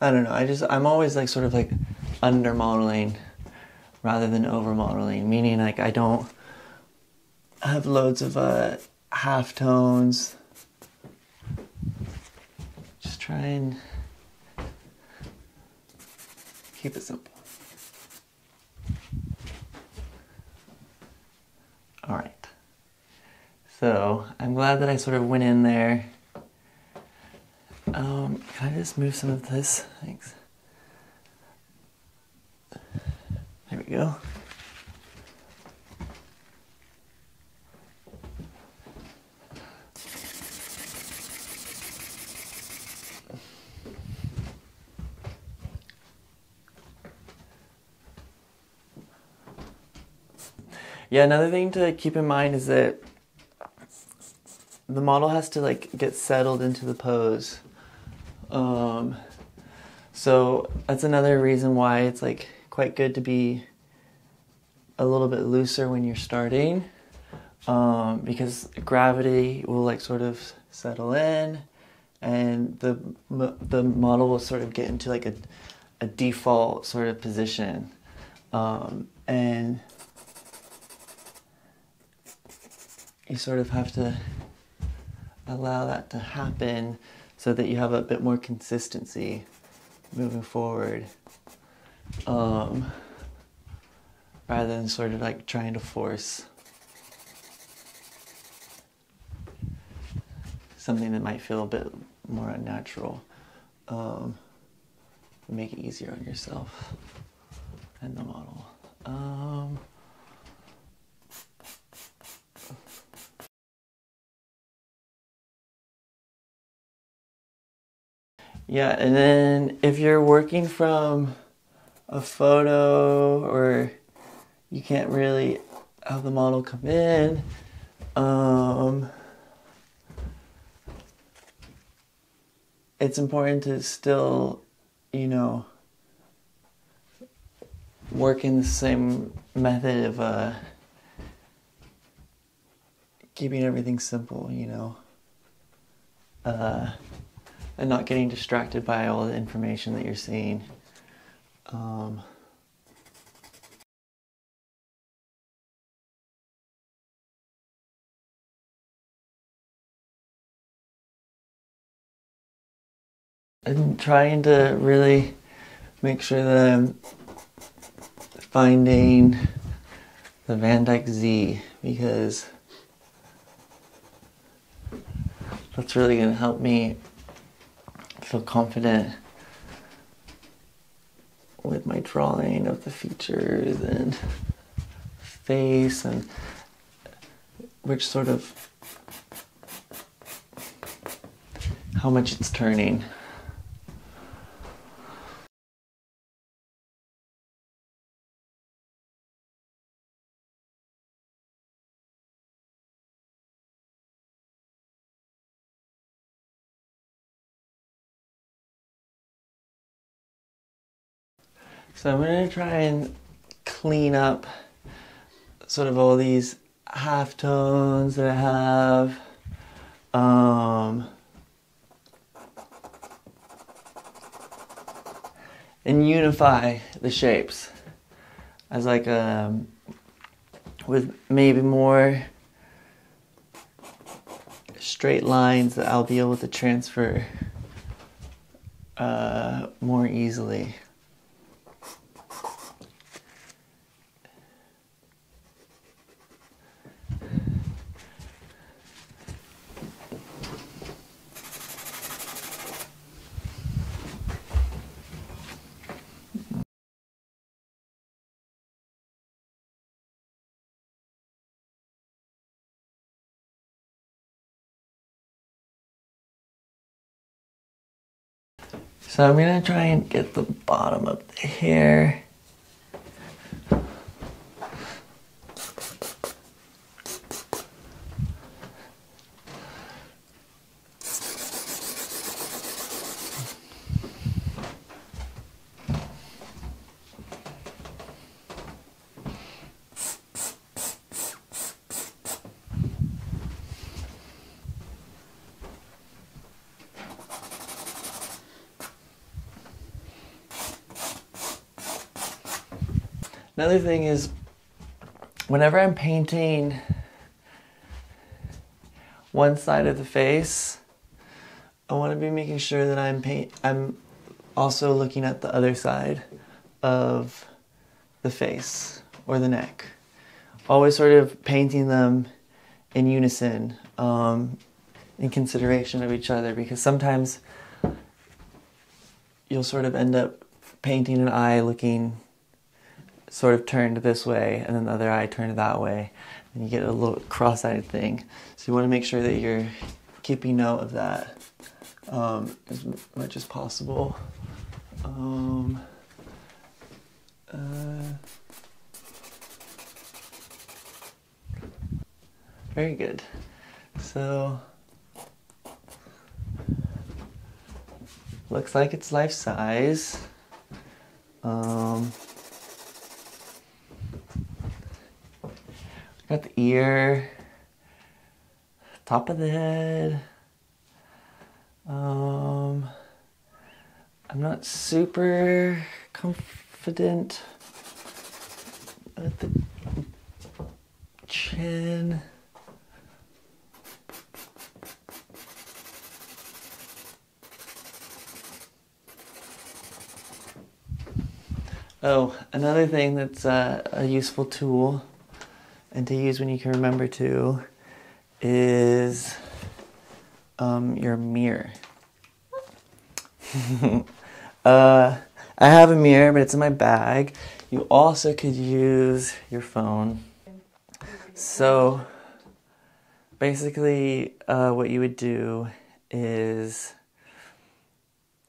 I don't know, I just, I'm always like sort of like under modeling rather than over modeling, meaning like I don't have loads of uh, half tones try and keep it simple. All right. So I'm glad that I sort of went in there. Um, can I just move some of this? Thanks. There we go. Yeah, another thing to keep in mind is that the model has to like get settled into the pose. Um, so that's another reason why it's like quite good to be a little bit looser when you're starting, um, because gravity will like sort of settle in and the, the model will sort of get into like a, a default sort of position. Um, and you sort of have to allow that to happen so that you have a bit more consistency moving forward, um, rather than sort of like trying to force something that might feel a bit more unnatural. Um, make it easier on yourself and the model. Um, Yeah, and then if you're working from a photo or you can't really have the model come in, um, it's important to still, you know, work in the same method of uh, keeping everything simple, you know. Uh, and not getting distracted by all the information that you're seeing. Um, I'm trying to really make sure that I'm finding the Van Dyck Z, because that's really gonna help me feel confident with my drawing of the features and face and which sort of how much it's turning. So I'm going to try and clean up sort of all these halftones that I have. Um, and unify the shapes as like um, with maybe more straight lines that I'll be able to transfer uh, more easily. So I'm gonna try and get the bottom of the hair. Another thing is, whenever I'm painting one side of the face, I want to be making sure that I'm paint. I'm also looking at the other side of the face or the neck. Always sort of painting them in unison, um, in consideration of each other, because sometimes you'll sort of end up painting an eye looking sort of turned this way and then the other eye turned that way, and you get a little cross-eyed thing. So you want to make sure that you're keeping note of that um, as much as possible. Um, uh, very good. So looks like it's life size. Um, got the ear, top of the head. Um, I'm not super confident at the chin. Oh, another thing that's uh, a useful tool and to use when you can remember to is um, your mirror. uh, I have a mirror, but it's in my bag. You also could use your phone. So basically uh, what you would do is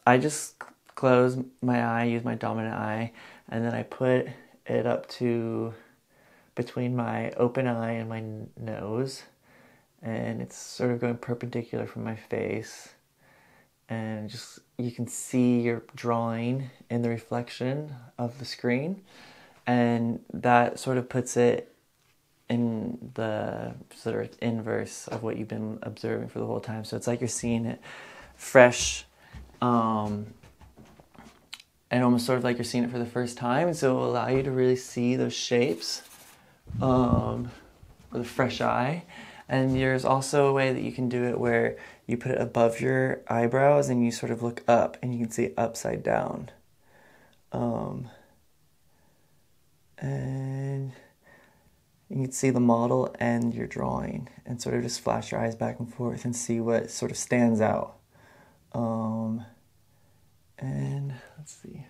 I just close my eye, use my dominant eye, and then I put it up to between my open eye and my nose, and it's sort of going perpendicular from my face, and just you can see your drawing in the reflection of the screen, and that sort of puts it in the sort of inverse of what you've been observing for the whole time. So it's like you're seeing it fresh, um, and almost sort of like you're seeing it for the first time, so it will allow you to really see those shapes um, with a fresh eye. And there's also a way that you can do it where you put it above your eyebrows and you sort of look up and you can see it upside down. Um, and you can see the model and your drawing and sort of just flash your eyes back and forth and see what sort of stands out. Um, And let's see.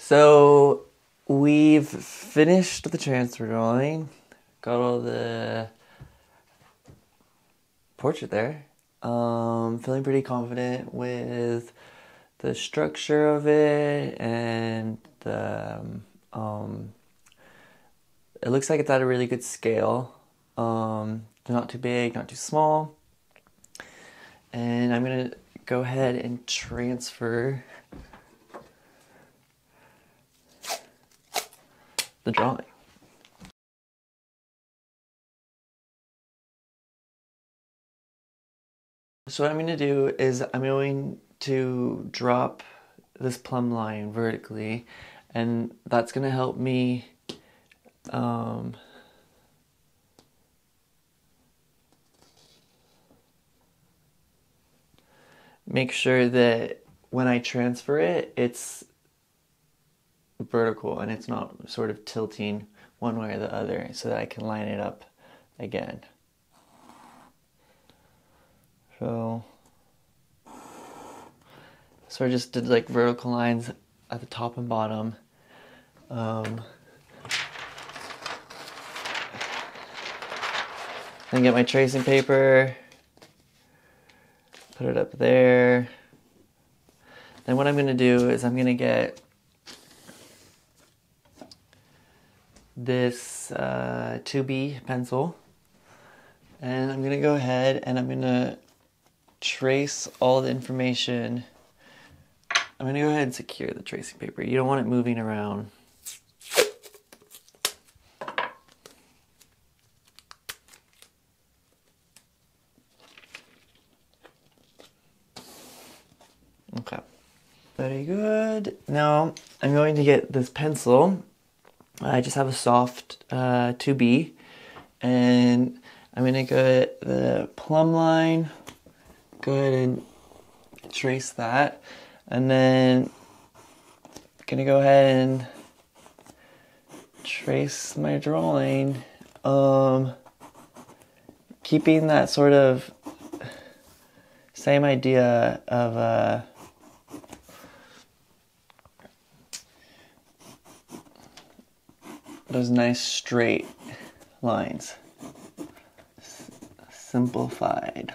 So we've finished the transfer drawing, got all the portrait there. Um, feeling pretty confident with the structure of it, and the, um, um, it looks like it's at a really good scale. Um, not too big, not too small. And I'm gonna go ahead and transfer the drawing. So what I'm going to do is I'm going to drop this plumb line vertically, and that's going to help me um, make sure that when I transfer it, it's vertical and it's not sort of tilting one way or the other, so that I can line it up again. So, so I just did like vertical lines at the top and bottom. Um, then get my tracing paper, put it up there. Then what I'm gonna do is I'm gonna get this uh, two B pencil, and I'm gonna go ahead and I'm gonna trace all the information. I'm gonna go ahead and secure the tracing paper. You don't want it moving around. Very good. Now I'm going to get this pencil. I just have a soft uh, two B, and I'm going to get the plumb line, go ahead and trace that, and then I'm going to go ahead and trace my drawing, um, keeping that sort of same idea of uh, those nice straight lines. S- simplified.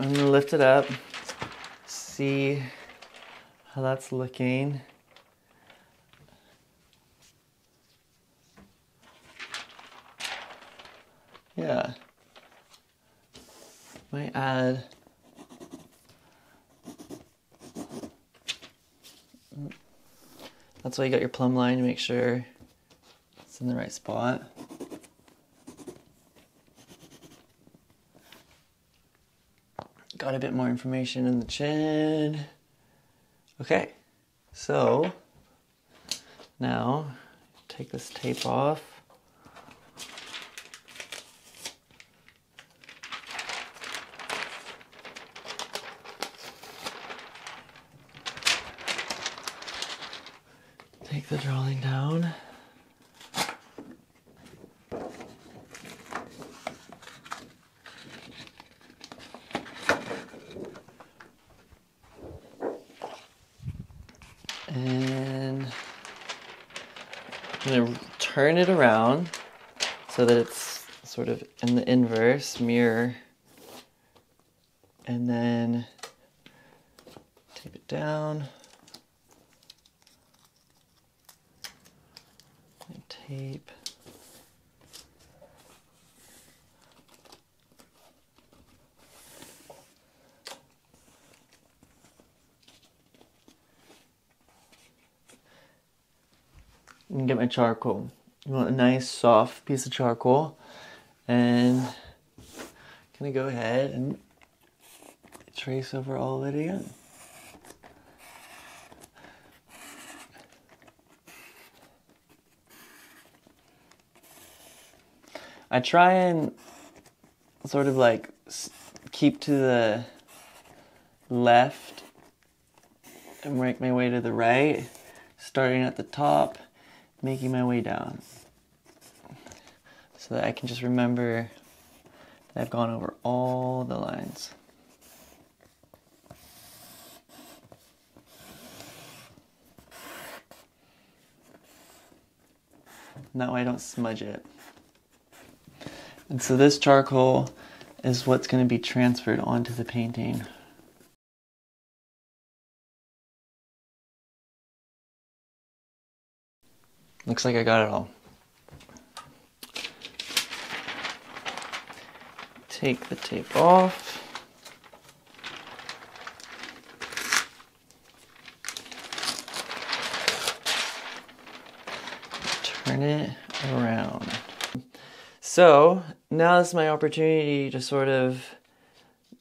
I'm gonna lift it up, see how that's looking. Yeah, might add that's why you got your plumb line to make sure it's in the right spot. Got a bit more information in the chin. Okay, so now take this tape off. Take the drawing down. Turn it around so that it's sort of in the inverse mirror, and then tape it down, and tape. And get my charcoal. You want a nice soft piece of charcoal, and I'm gonna go ahead and trace over all of it again. I try and sort of like keep to the left and make my way to the right, starting at the top, making my way down. So that I can just remember that I've gone over all the lines. And that way I don't smudge it. And so this charcoal is what's going to be transferred onto the painting. Looks like I got it all. Take the tape off. Turn it around. So now this is my opportunity to sort of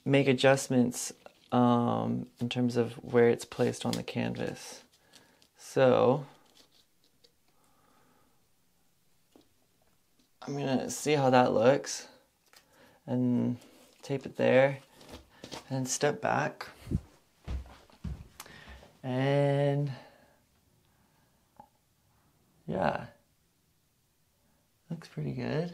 make adjustments um, in terms of where it's placed on the canvas. So I'm gonna see how that looks and tape it there and step back. And yeah, looks pretty good.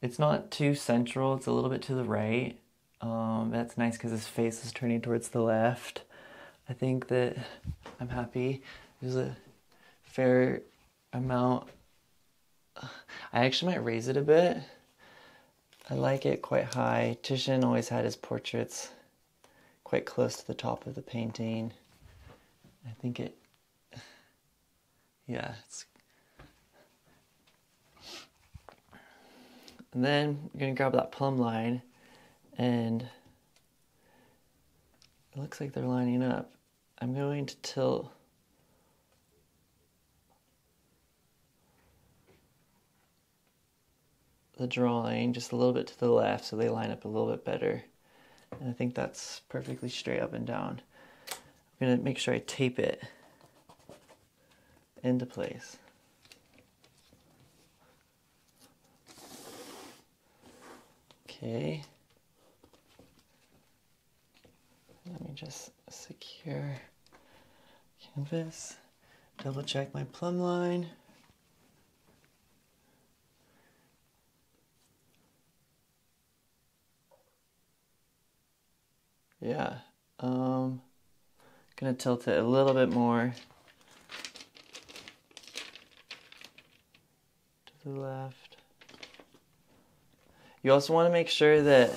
It's not too central, it's a little bit to the right. Um, that's nice because his face is turning towards the left. I think that I'm happy. There's a fair amount. I actually might raise it a bit. I like it quite high. Titian always had his portraits quite close to the top of the painting. I think it, yeah. It's... And then you're gonna grab that plumb line, and it looks like they're lining up. I'm going to tilt. The drawing just a little bit to the left so they line up a little bit better. And I think that's perfectly straight up and down. I'm gonna make sure I tape it into place. Okay. Let me just secure canvas, double check my plumb line. Yeah, um, gonna tilt it a little bit more to the left. You also want to make sure that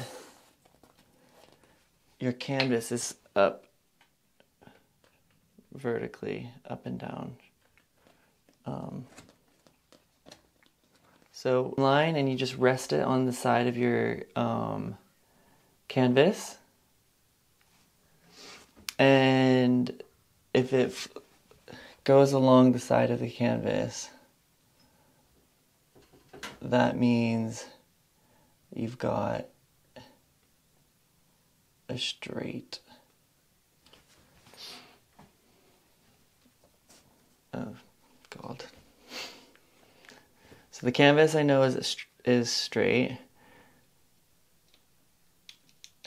your canvas is up vertically, up and down. Um, so line, and you just rest it on the side of your um, canvas. And if it f goes along the side of the canvas, that means you've got a straight oh god so the canvas I know is is straight,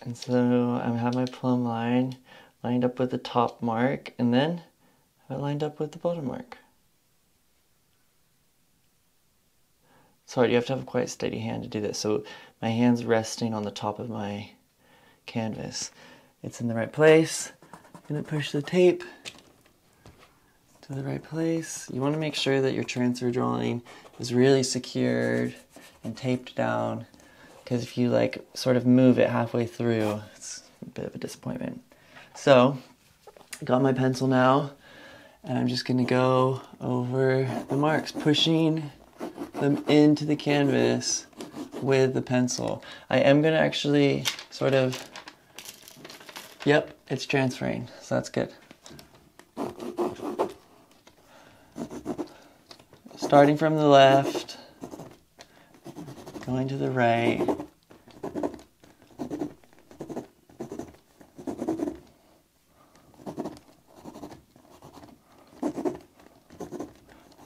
and so I have my plumb line lined up with the top mark, and then I lined up with the bottom mark. It's hard, you have to have a quite steady hand to do this. So my hand's resting on the top of my canvas. It's in the right place. I'm gonna push the tape to the right place. You wanna make sure that your transfer drawing is really secured and taped down, because if you like sort of move it halfway through, it's a bit of a disappointment. So, got my pencil now, and I'm just gonna go over the marks, pushing them into the canvas with the pencil. I am gonna actually sort of, yep, it's transferring, so that's good. Starting from the left, going to the right.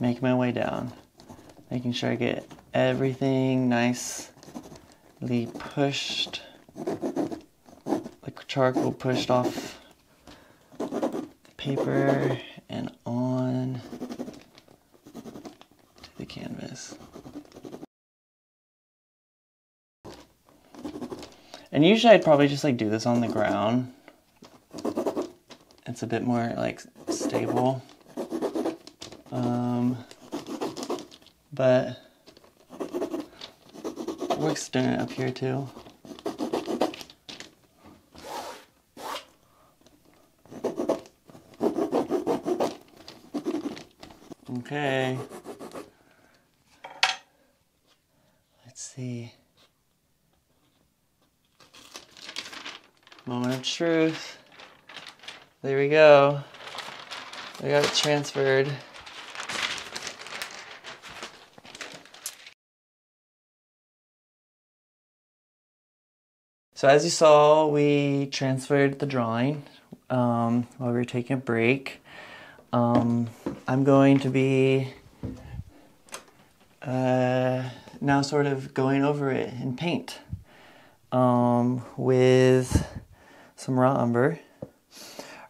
Make my way down, making sure I get everything nicely pushed, the charcoal pushed off the paper and on to the canvas. And usually I'd probably just like do this on the ground. It's a bit more like stable. Um, but works doing it up here too. Okay. Let's see. Moment of truth. There we go. I got it transferred. So as you saw, we transferred the drawing um, while we were taking a break. Um, I'm going to be uh, now sort of going over it in paint um, with some raw umber.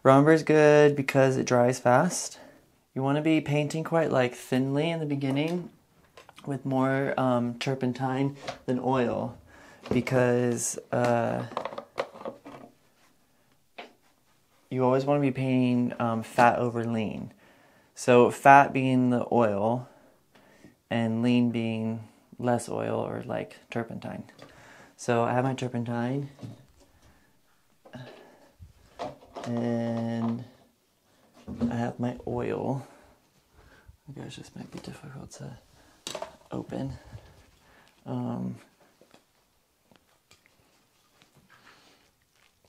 Raw umber is good because it dries fast. You want to be painting quite like thinly in the beginning with more um, turpentine than oil, because uh, you always want to be painting um, fat over lean. So fat being the oil and lean being less oil or like turpentine. So I have my turpentine and I have my oil. Oh gosh, this might be difficult to open. Um,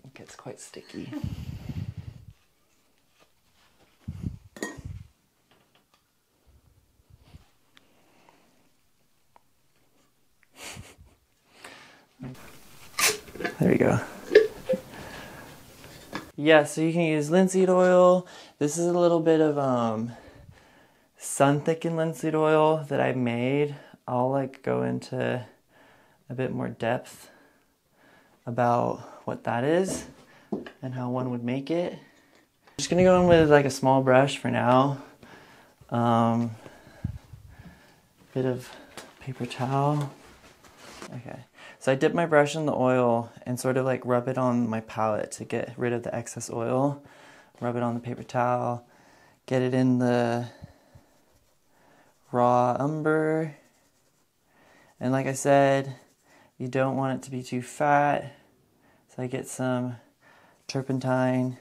it gets quite sticky. There you go. Yeah, so you can use linseed oil. This is a little bit of um, sun-thickened linseed oil that I made. I'll like go into a bit more depth about what that is and how one would make it. I'm just gonna go in with like a small brush for now. Um, bit of paper towel. Okay. So I dip my brush in the oil and sort of like rub it on my palette to get rid of the excess oil. Rub it on the paper towel, get it in the raw umber. And like I said, you don't want it to be too fat. So I get some turpentine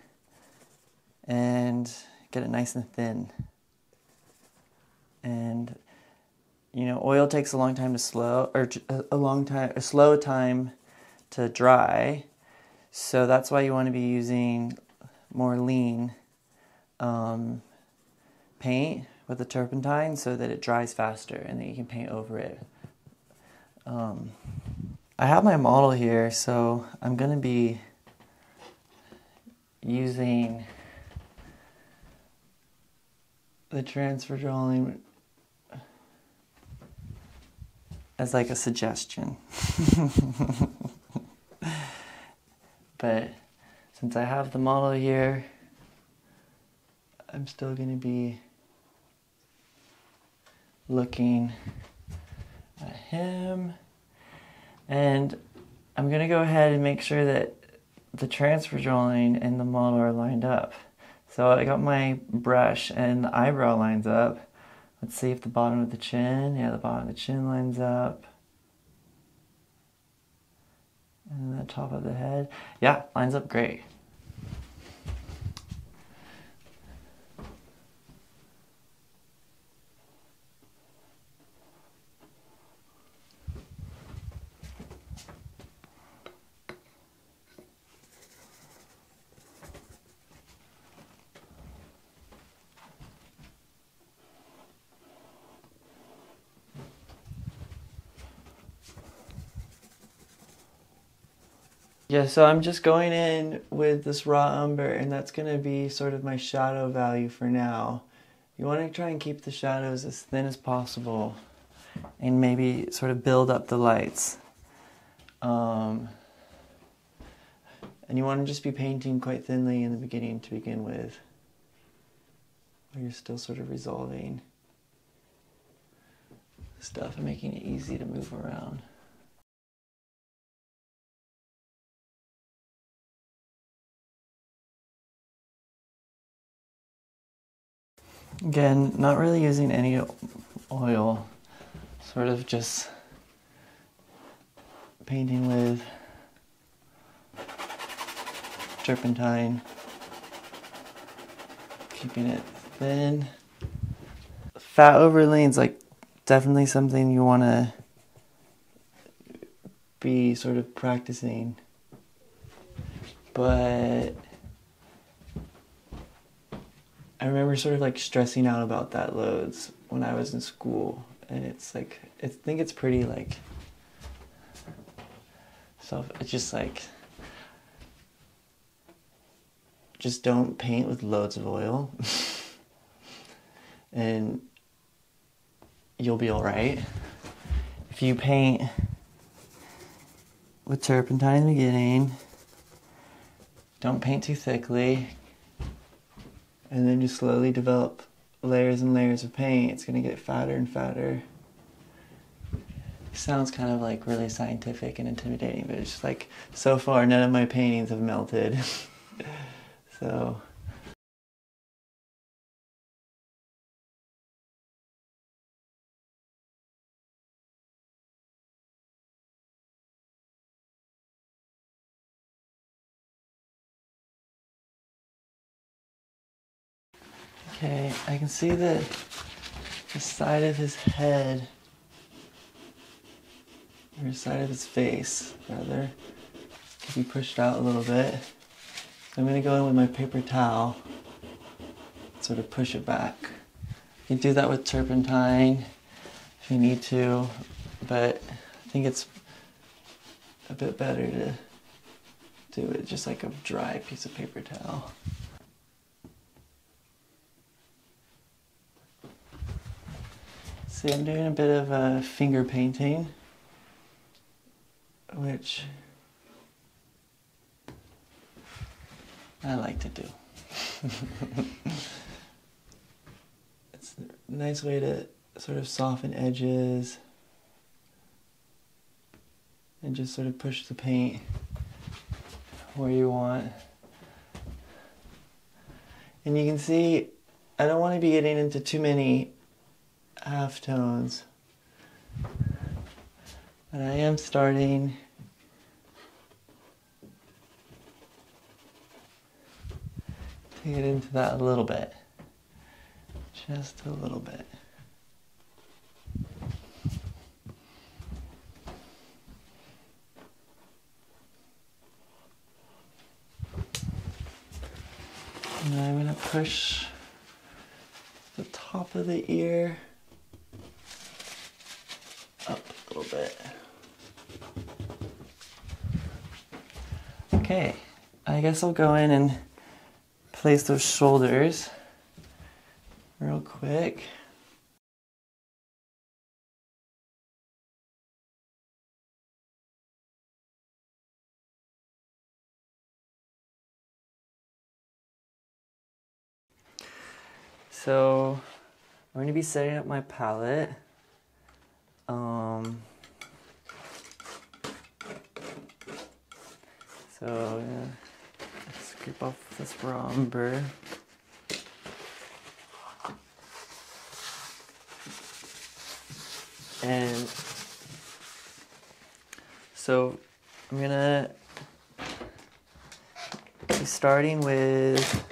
and get it nice and thin. And you know, oil takes a long time to slow, or a long time, a slow time to dry. So that's why you want to be using more lean um, paint with the turpentine so that it dries faster and that you can paint over it. Um, I have my model here, so I'm going to be using the transfer drawing as like a suggestion. But since I have the model here, I'm still gonna be looking at him. And I'm gonna go ahead and make sure that the transfer drawing and the model are lined up. So I got my brush and the eyebrow lines up. Let's see if the bottom of the chin, yeah, the bottom of the chin lines up. And the top of the head, yeah, lines up great. Yeah, so I'm just going in with this raw umber, and that's going to be sort of my shadow value for now. You want to try and keep the shadows as thin as possible and maybe sort of build up the lights. Um, and you want to just be painting quite thinly in the beginning to begin with, where you're still sort of resolving stuff and making it easy to move around. Again, not really using any oil, sort of just painting with turpentine, keeping it thin. Fat over lean's like definitely something you want to be sort of practicing, but I remember sort of like stressing out about that loads when I was in school, and it's like, I think it's pretty like, so it's just like, just don't paint with loads of oil. And you'll be all right. If you paint with turpentine in the beginning, don't paint too thickly, and then just slowly develop layers and layers of paint, it's gonna get fatter and fatter. It sounds kind of like really scientific and intimidating, but it's just like, so far none of my paintings have melted. So. Okay, I can see the, the side of his head, or the side of his face, rather, can be pushed out a little bit. So I'm going to go in with my paper towel, sort of push it back. You can do that with turpentine if you need to, but I think it's a bit better to do it just like a dry piece of paper towel. See, I'm doing a bit of a finger painting, which I like to do. It's a nice way to sort of soften edges and just sort of push the paint where you want. And you can see, I don't want to be getting into too many halftones, but I am starting to get into that a little bit, just a little bit. And I'm going to push the top of the ear up a little bit. Okay, I guess I'll go in and place those shoulders real quick. So I'm going to be setting up my palette. Um, so yeah, scrape off this raw umber. And so I'm gonna be starting with,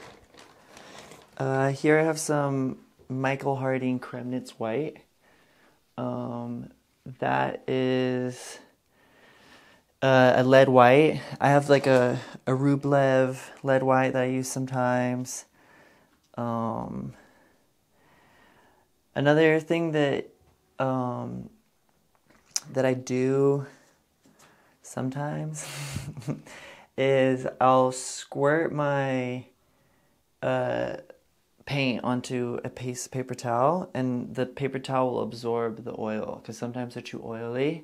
uh, here I have some Michael Harding Kremnitz white. Um, that is uh, a lead white. I have like a, a Rublev lead white that I use sometimes. Um, another thing that, um, that I do sometimes is I'll squirt my, uh, paint onto a piece of paper towel, and the paper towel will absorb the oil because sometimes they're too oily,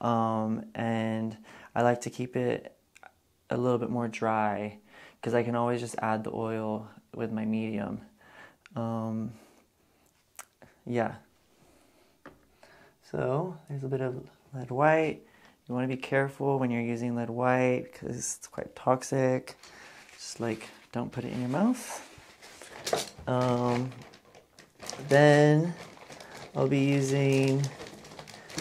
um, and I like to keep it a little bit more dry because I can always just add the oil with my medium. Um, yeah, so there's a bit of lead white. You want to be careful when you're using lead white because it's quite toxic. Just like, don't put it in your mouth. Um, then I'll be using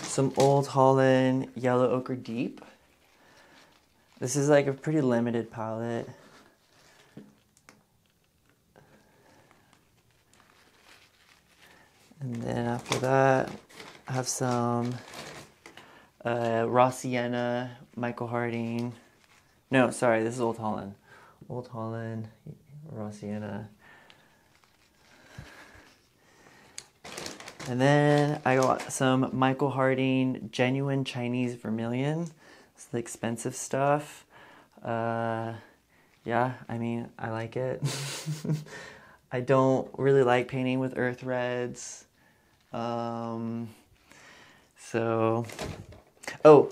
some Old Holland Yellow Ochre Deep. This is like a pretty limited palette. And then after that, I have some uh, Raw Sienna, Michael Harding. No, sorry, this is Old Holland. Old Holland, Raw Sienna. And then I got some Michael Harding Genuine Chinese Vermilion. It's the expensive stuff. Uh, yeah, I mean, I like it. I don't really like painting with earth reds Um, so, oh,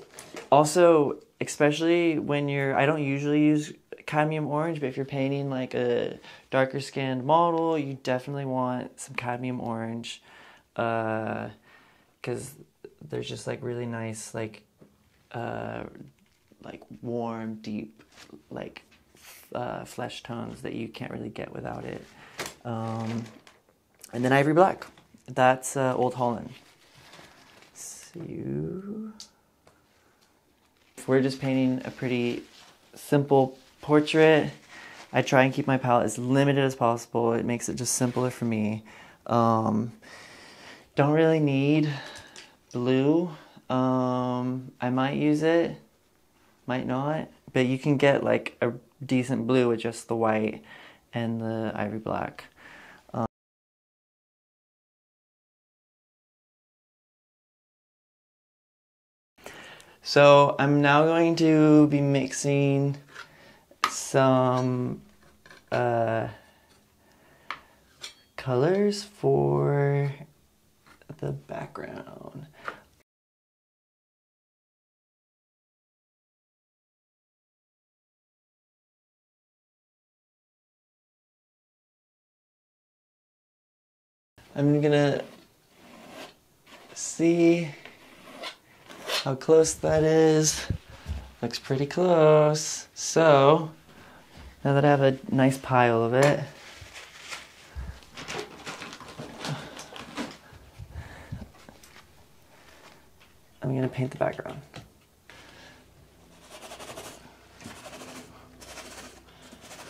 also, especially when you're, I don't usually use cadmium orange, but if you're painting like a darker skinned model, you definitely want some cadmium orange, uh, because there's just like really nice, like, uh, like warm, deep, like, uh, flesh tones that you can't really get without it. Um, and then Ivory Black. That's uh, Old Holland. So we're just painting a pretty simple portrait. I try and keep my palette as limited as possible. It makes it just simpler for me. Um, don't really need blue. Um, I might use it, might not. But you can get like a decent blue with just the white and the Ivory Black. So I'm now going to be mixing some uh, colors for the background. I'm gonna see how close that is. Looks pretty close. So, now that I have a nice pile of it, I'm gonna paint the background.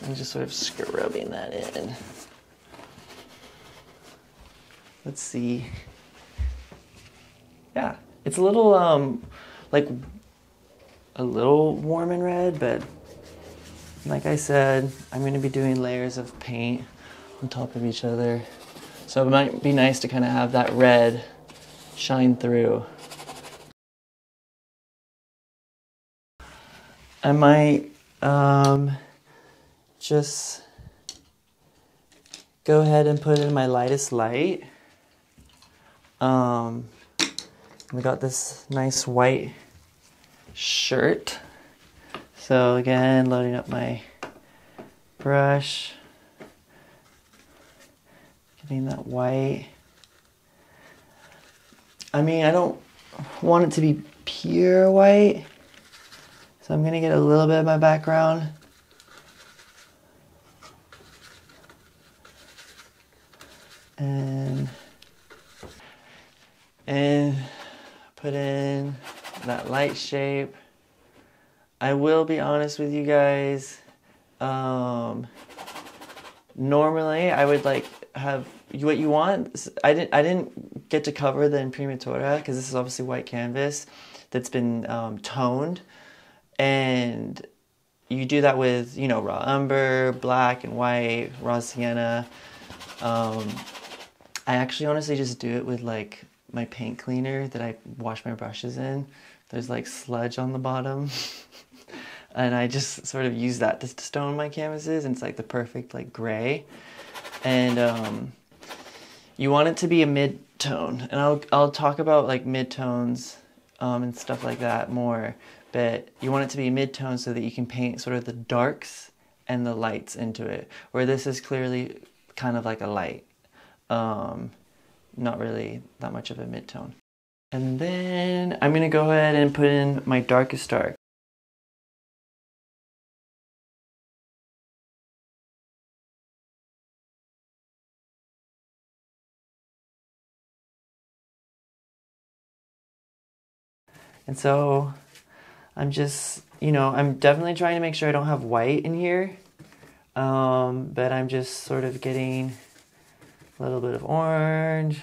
I'm just sort of scrubbing that in. Let's see. Yeah. It's a little, um, like, a little warm and red, but like I said, I'm going to be doing layers of paint on top of each other. So it might be nice to kind of have that red shine through. I might um, just go ahead and put in my lightest light. Um, We got this nice white shirt. So again, loading up my brush, getting that white. I mean, I don't want it to be pure white, so I'm gonna get a little bit of my background. And, and, put in that light shape. I will be honest with you guys. Um, normally, I would like have what you want. I didn't. I didn't get to cover the imprimatura because this is obviously white canvas that's been um, toned, and you do that with you know raw umber, black and white, raw sienna. Um, I actually honestly just do it with like my paint cleaner that I wash my brushes in. There's like sludge on the bottom. And I just sort of use that to stone my canvases, and it's like the perfect like gray. And um, you want it to be a mid-tone. And I'll, I'll talk about like mid-tones um, and stuff like that more, but you want it to be a mid-tone so that you can paint sort of the darks and the lights into it, where this is clearly kind of like a light. Um, Not really that much of a mid-tone. And then I'm gonna go ahead and put in my darkest dark. And so I'm just, you know, I'm definitely trying to make sure I don't have white in here, um, but I'm just sort of getting a little bit of orange,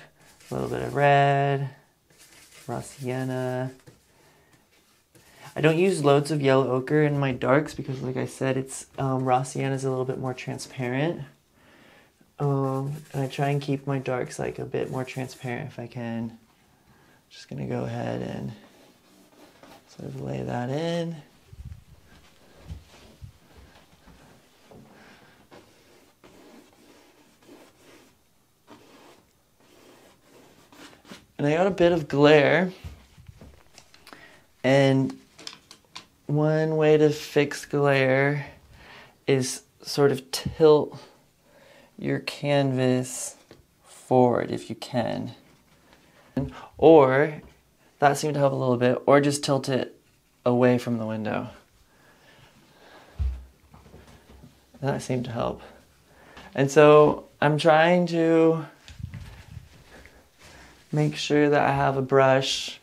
a little bit of red, raw sienna. I don't use loads of yellow ochre in my darks because, like I said, it's um, raw sienna is a little bit more transparent. Um, and I try and keep my darks like a bit more transparent if I can. Just gonna go ahead and sort of lay that in. and I got a bit of glare. And one way to fix glare is sort of tilt your canvas forward if you can. Or, that seemed to help a little bit, or just tilt it away from the window. That seemed to help. And so I'm trying to make sure that I have a brush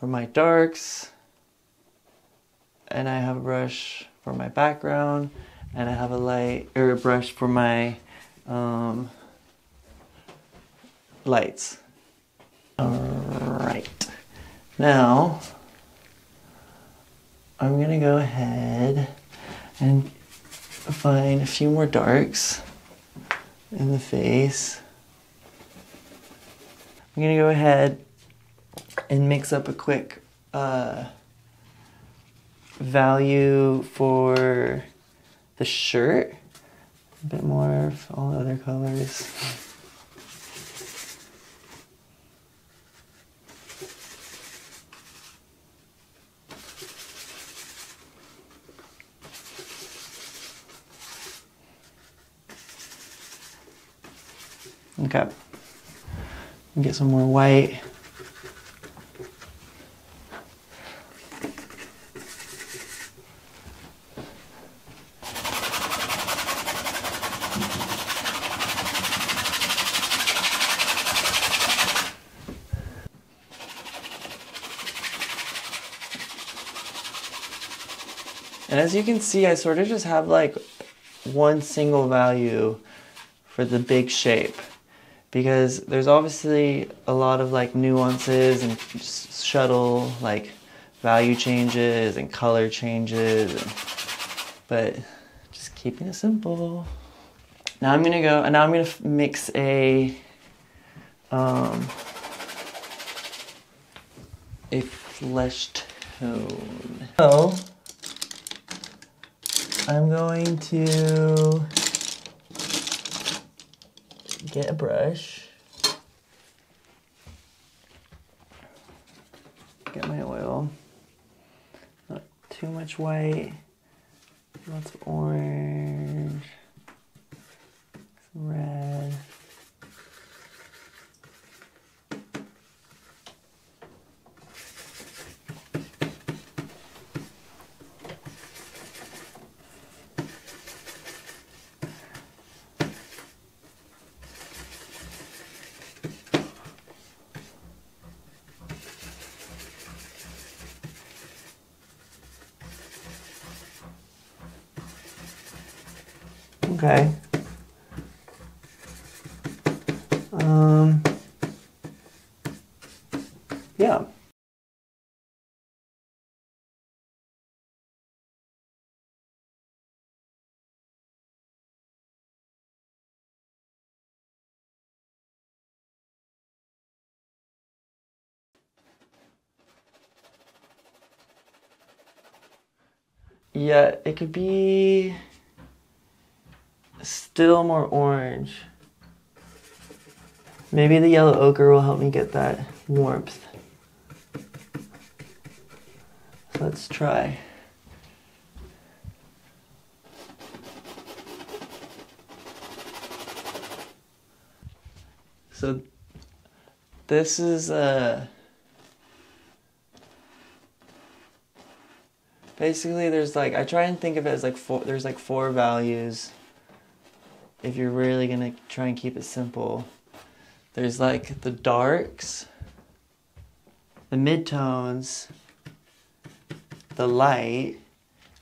for my darks, and I have a brush for my background, and I have a light, or a brush for my um, lights. Alright, now I'm gonna go ahead and find a few more darks in the face. I'm gonna go ahead and mix up a quick uh, value for the shirt. A bit more of all the other colors. Okay. Get some more white. And as you can see, I sort of just have like one single value for the big shape, because there's obviously a lot of like nuances and subtle like value changes and color changes, and, but just keeping it simple. Now I'm gonna go, and now I'm gonna mix a um, a flesh tone. So I'm going to get a brush, get my oil, not too much white, lots of orange, some red. Okay. Um, yeah. Yeah, it could be still more orange. Maybe the yellow ochre will help me get that warmth. Let's try. So this is uh, basically there's like, I try and think of it as like four, there's like four values. If you're really gonna try and keep it simple, there's like the darks, the midtones, the light,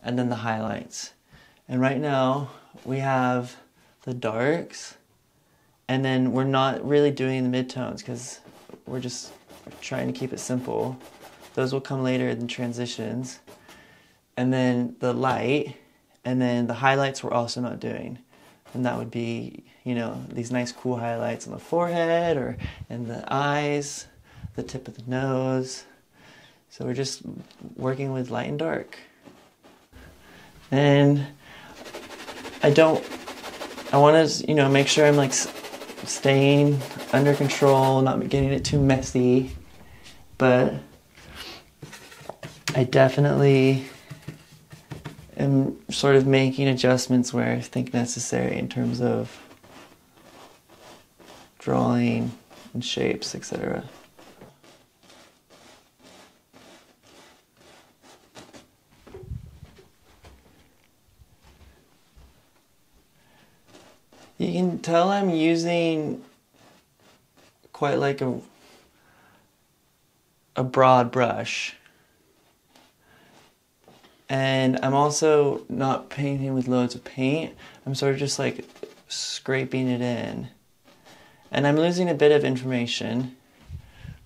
and then the highlights. And right now we have the darks, and then we're not really doing the midtones because we're just trying to keep it simple. Those will come later in transitions. And then the light, and then the highlights we're also not doing. And that would be, you know, these nice cool highlights on the forehead or in the eyes, the tip of the nose. So we're just working with light and dark. And I don't, I want to, you know, make sure I'm like staying under control, not getting it too messy. but I definitely am sort of making adjustments where I think necessary in terms of drawing and shapes, et cetera. You can tell I'm using quite like a, a broad brush. And I'm also not painting with loads of paint. I'm sort of just like scraping it in. And I'm losing a bit of information,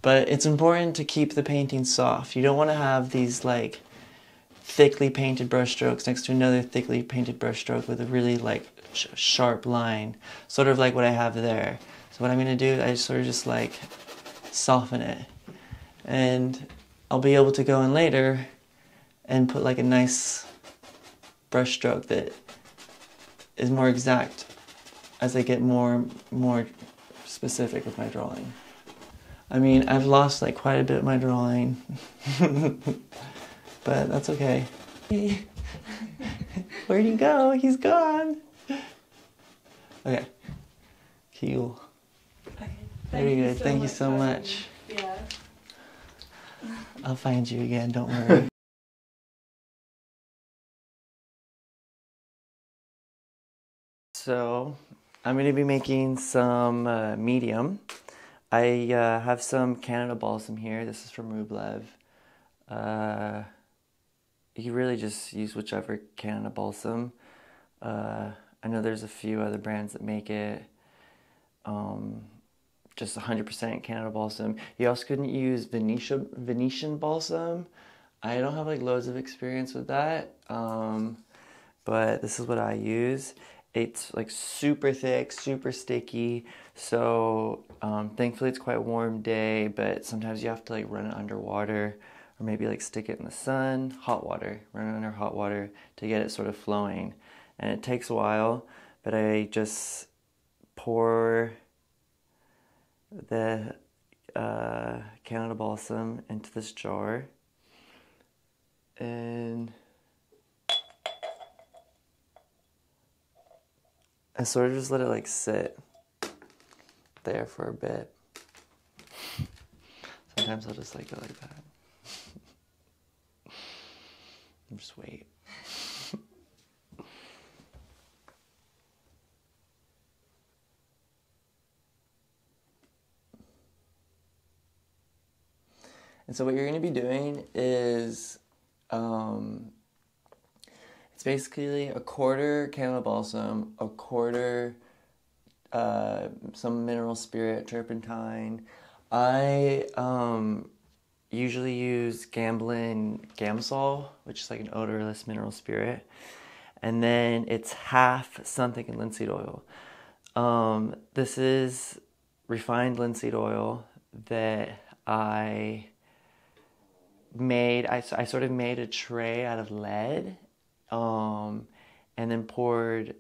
but it's important to keep the painting soft. You don't want to have these like thickly painted brush strokes next to another thickly painted brush stroke with a really like sh sharp line, sort of like what I have there. So what I'm going to do, I sort of just like soften it, and I'll be able to go in later and put like a nice brush stroke that is more exact as I get more more specific with my drawing. I mean, I've lost like quite a bit of my drawing, but that's okay. Where'd he go? He's gone. Okay. Cool. Okay. Very good. Thank you so much. Yeah. I'll find you again, don't worry. So, I'm going to be making some uh, medium. I uh, have some Canada Balsam here. This is from Rublev. Uh, you really just use whichever Canada Balsam. Uh, I know there's a few other brands that make it. Um, just one hundred percent Canada Balsam. You also couldn't use Venetia, Venetian Balsam. I don't have like loads of experience with that, um, but this is what I use. It's like super thick, super sticky. So um, thankfully it's quite a warm day, but sometimes you have to like run it underwater, or maybe like stick it in the sun, hot water, run it under hot water to get it sort of flowing. And it takes a while, but I just pour the uh, Canada Balsam into this jar and I sort of just let it like sit there for a bit. Sometimes I'll just like go like that. And just wait. And so what you're going to be doing is, um, it's basically a quarter Canada Balsam, a quarter uh, some mineral spirit, turpentine. I um, usually use Gamblin Galsol, which is like an odorless mineral spirit. And then it's half something in linseed oil. Um, this is refined linseed oil that I... made I, I sort of made a tray out of lead, um, and then poured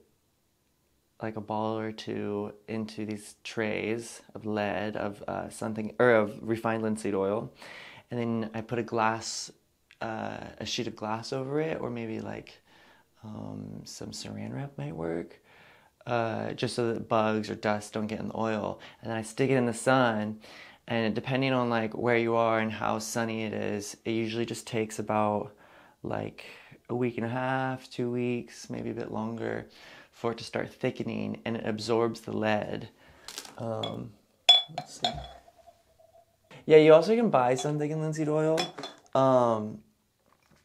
like a ball or two into these trays of lead of uh, something or of refined linseed oil, and then I put a glass uh, a sheet of glass over it, or maybe like um, some saran wrap might work, uh, just so that bugs or dust don't get in the oil. And then I stick it in the sun. And depending on like where you are and how sunny it is, it usually just takes about like a week and a half, two weeks, maybe a bit longer for it to start thickening, and it absorbs the lead. Um, let's see. Yeah, you also can buy something in linseed oil. Um,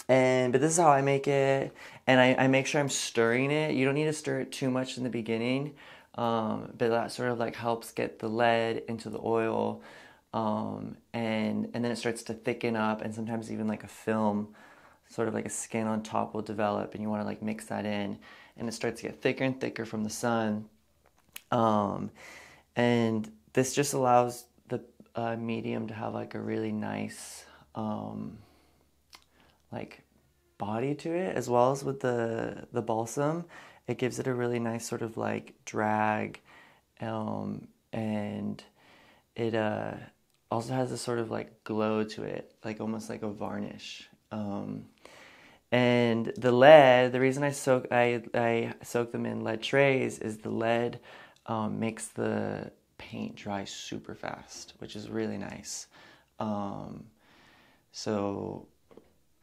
and but this is how I make it. And I, I make sure I'm stirring it. You don't need to stir it too much in the beginning. Um, but that sort of like helps get the lead into the oil. Um, and, and then it starts to thicken up, and sometimes even like a film, sort of like a skin on top will develop, and you want to like mix that in, and it starts to get thicker and thicker from the sun. Um, and this just allows the uh, medium to have like a really nice, um, like body to it, as well as with the, the balsam. It gives it a really nice sort of like drag, um, and it uh, also has this sort of like glow to it, like almost like a varnish. Um, and the lead, the reason I soak I, I soak them in lead trays is the lead um, makes the paint dry super fast, which is really nice. Um, so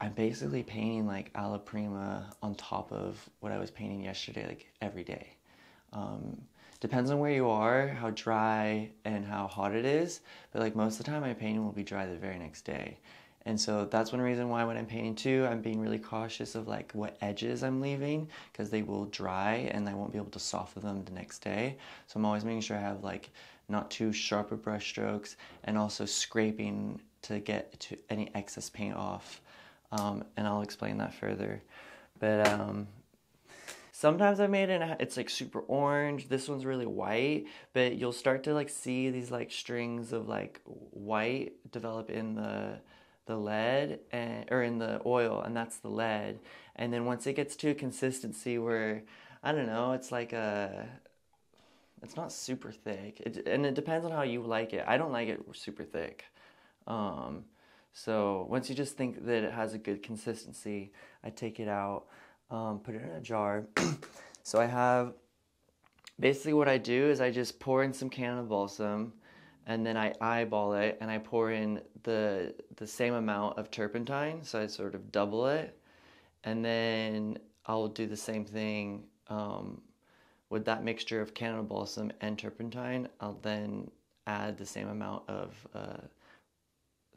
I'm basically painting like a la prima on top of what I was painting yesterday, like every day. Um, depends on where you are, how dry and how hot it is, but like most of the time my painting will be dry the very next day. And so that's one reason why when I'm painting too, I'm being really cautious of like what edges I'm leaving, because they will dry and I won't be able to soften them the next day. So I'm always making sure I have like not too sharp of brush strokes, and also scraping to get to any excess paint off. Um, and I'll explain that further. But um, sometimes I made it, and it's like super orange. This one's really white, but you'll start to like see these like strings of like white develop in the the lead, and, or in the oil, and that's the lead. And then once it gets to a consistency where, I don't know, it's like a, it's not super thick. It, and it depends on how you like it. I don't like it super thick. Um, so once you just think that it has a good consistency, I take it out, um, put it in a jar. So I have, basically what I do is I just pour in some Canada Balsam, and then I eyeball it, and I pour in the the same amount of turpentine, so I sort of double it, and then I'll do the same thing um, with that mixture of Canada Balsam and turpentine. I'll then add the same amount of uh,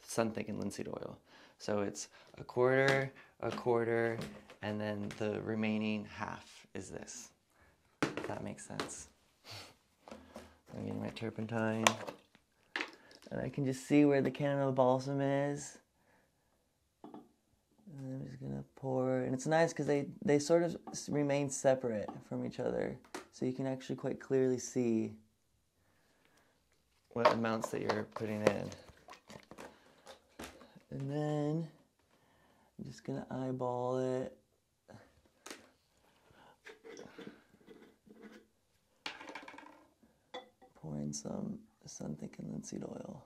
sunthickened linseed oil. So it's a quarter, a quarter, and then the remaining half is this. If that makes sense. I'm getting my turpentine. And I can just see where the Canada Balsam is. And I'm just gonna pour, and it's nice because they, they sort of remain separate from each other. So you can actually quite clearly see what amounts that you're putting in. And then I'm just gonna eyeball it. Pour in some sun-thickened linseed oil.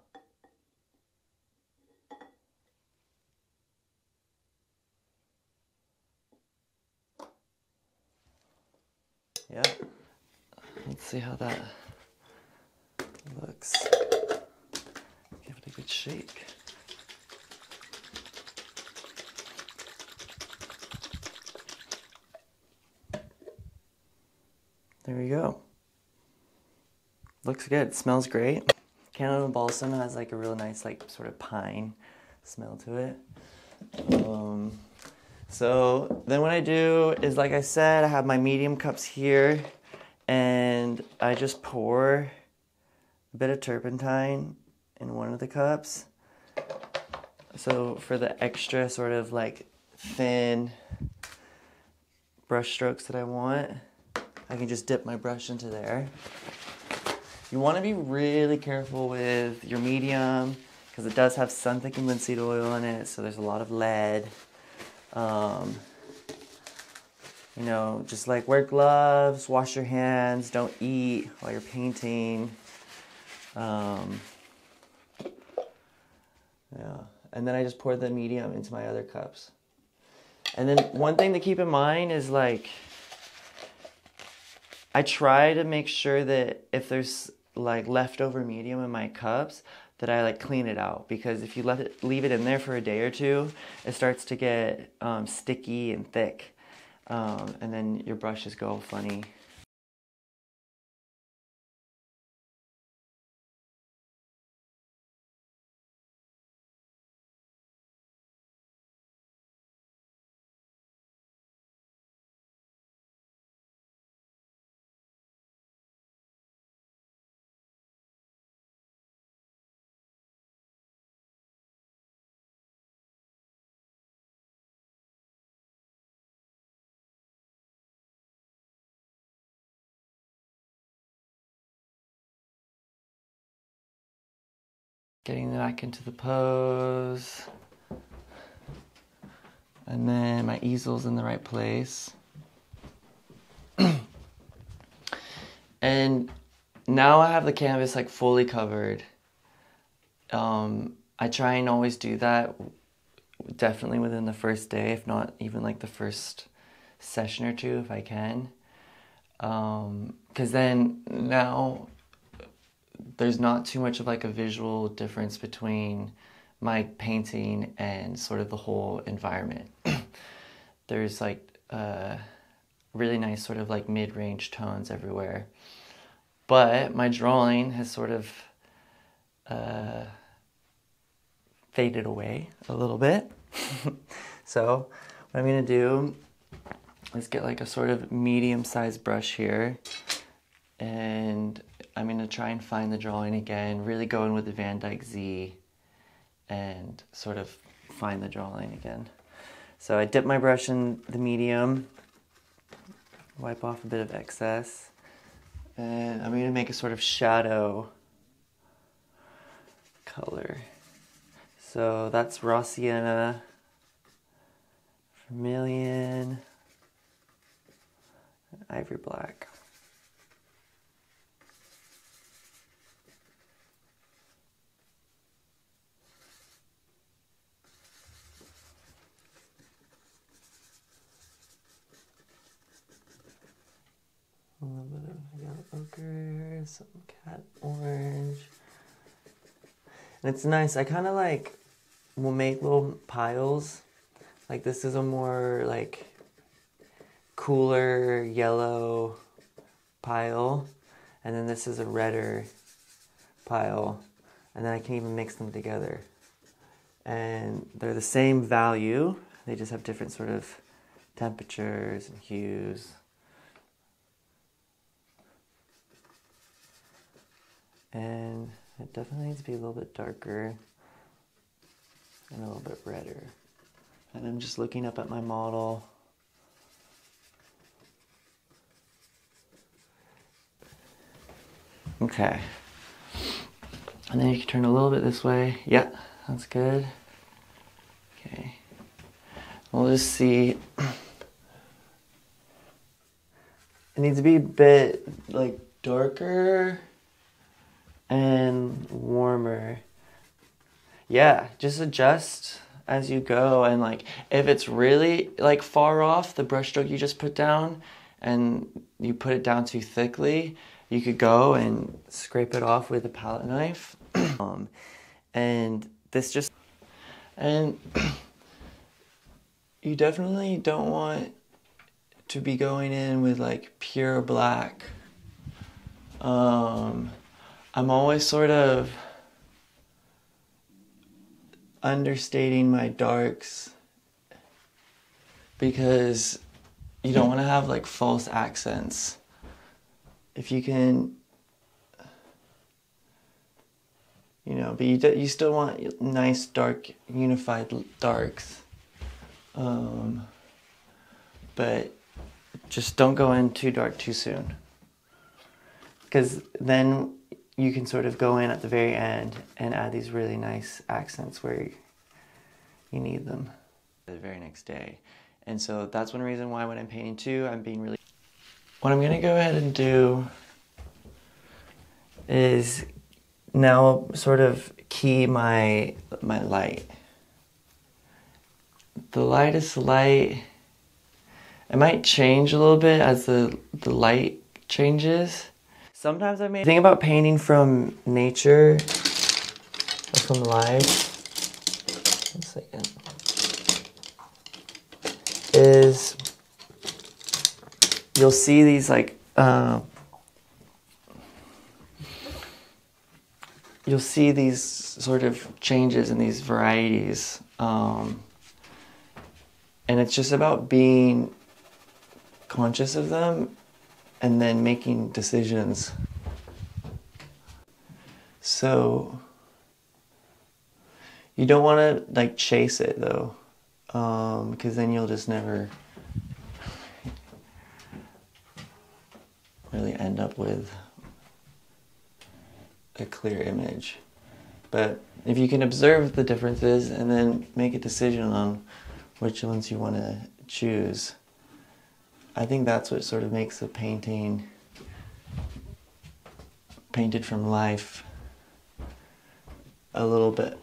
Yeah, let's see how that looks. Give it a good shake. There we go. Looks good, smells great. Canada Balsam has like a real nice like sort of pine smell to it. Um, so then what I do is, like I said, I have my medium cups here, and I just pour a bit of turpentine in one of the cups. So for the extra sort of like thin brush strokes that I want, I can just dip my brush into there. You want to be really careful with your medium because it does have sun-thickened linseed oil in it, so there's a lot of lead. Um, you know, just like wear gloves, wash your hands, don't eat while you're painting. Um, yeah, and then I just pour the medium into my other cups. And then one thing to keep in mind is like, I try to make sure that if there's like leftover medium in my cups, that I like clean it out, because if you let it leave it in there for a day or two, it starts to get um, sticky and thick, um, and then your brushes go funny. Getting back into the pose. And then my easel's in the right place. And now I have the canvas like fully covered. um, I try and always do that, definitely within the first day, if not even like the first session or two if I can. Um, because then now there's not too much of like a visual difference between my painting and sort of the whole environment. There's like uh, really nice sort of like mid-range tones everywhere. But my drawing has sort of uh, faded away a little bit. So what I'm going to do is get like a sort of medium-sized brush here. And I'm going to try and find the drawing again, really go in with the Van Dyck Z and sort of find the drawing again. So I dip my brush in the medium, wipe off a bit of excess, and I'm going to make a sort of shadow color. So that's raw sienna, vermilion, and ivory black. A little bit of yellow ochre, some cat orange. And it's nice, I kind of like will make little piles. Like this is a more like cooler yellow pile, and then this is a redder pile, and then I can even mix them together. And they're the same value, they just have different sort of temperatures and hues. And it definitely needs to be a little bit darker and a little bit redder. And I'm just looking up at my model. Okay. And then you can turn a little bit this way. Yeah, that's good. Okay. We'll just see. It needs to be a bit like darker and warmer. Yeah, just adjust as you go, and like if it's really like far off the brush stroke you just put down and you put it down too thickly, you could go and scrape it off with a palette knife. um, and this just and you definitely don't want to be going in with like pure black. um I'm always sort of understating my darks because you don't want to have like false accents. If you can, you know, but you, do, you still want nice dark, unified darks. Um, but just don't go in too dark too soon, because then you can sort of go in at the very end and add these really nice accents where you need them the very next day. And so that's one reason why when I'm painting too, I'm being really... What I'm gonna go ahead and do is now sort of key my, my light. The lightest light, it might change a little bit as the, the light changes. Sometimes I may think about painting from nature or from life. One second. Is you'll see these like uh, you'll see these sort of changes in these varieties, um, and it's just about being conscious of them and then making decisions. So you don't want to like chase it though, um, because then you'll just never really end up with a clear image. But if you can observe the differences and then make a decision on which ones you want to choose, I think that's what sort of makes a painting painted from life a little bit,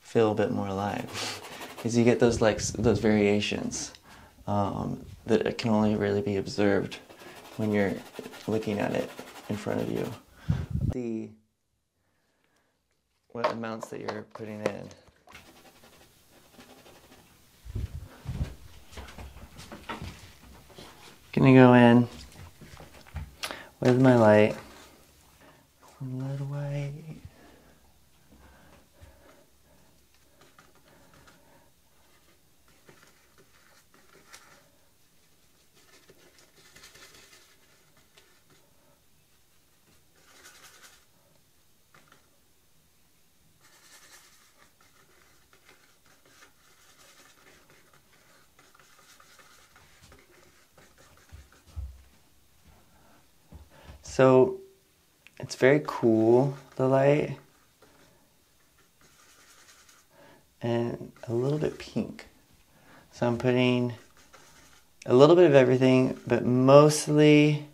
feel a bit more alive, because you get those like those variations um, that can only really be observed when you're looking at it in front of you. The what amounts that you're putting in. Gonna go in with my light, some lead white, so it's very cool, the light, and a little bit pink. So I'm putting a little bit of everything, but mostly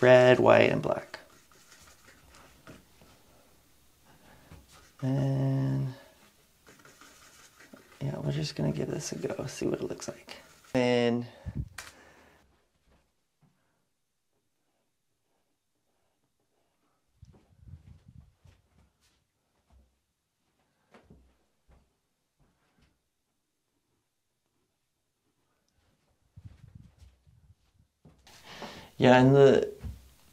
red, white, and black. And yeah, we're just gonna give this a go, see what it looks like. And yeah, and the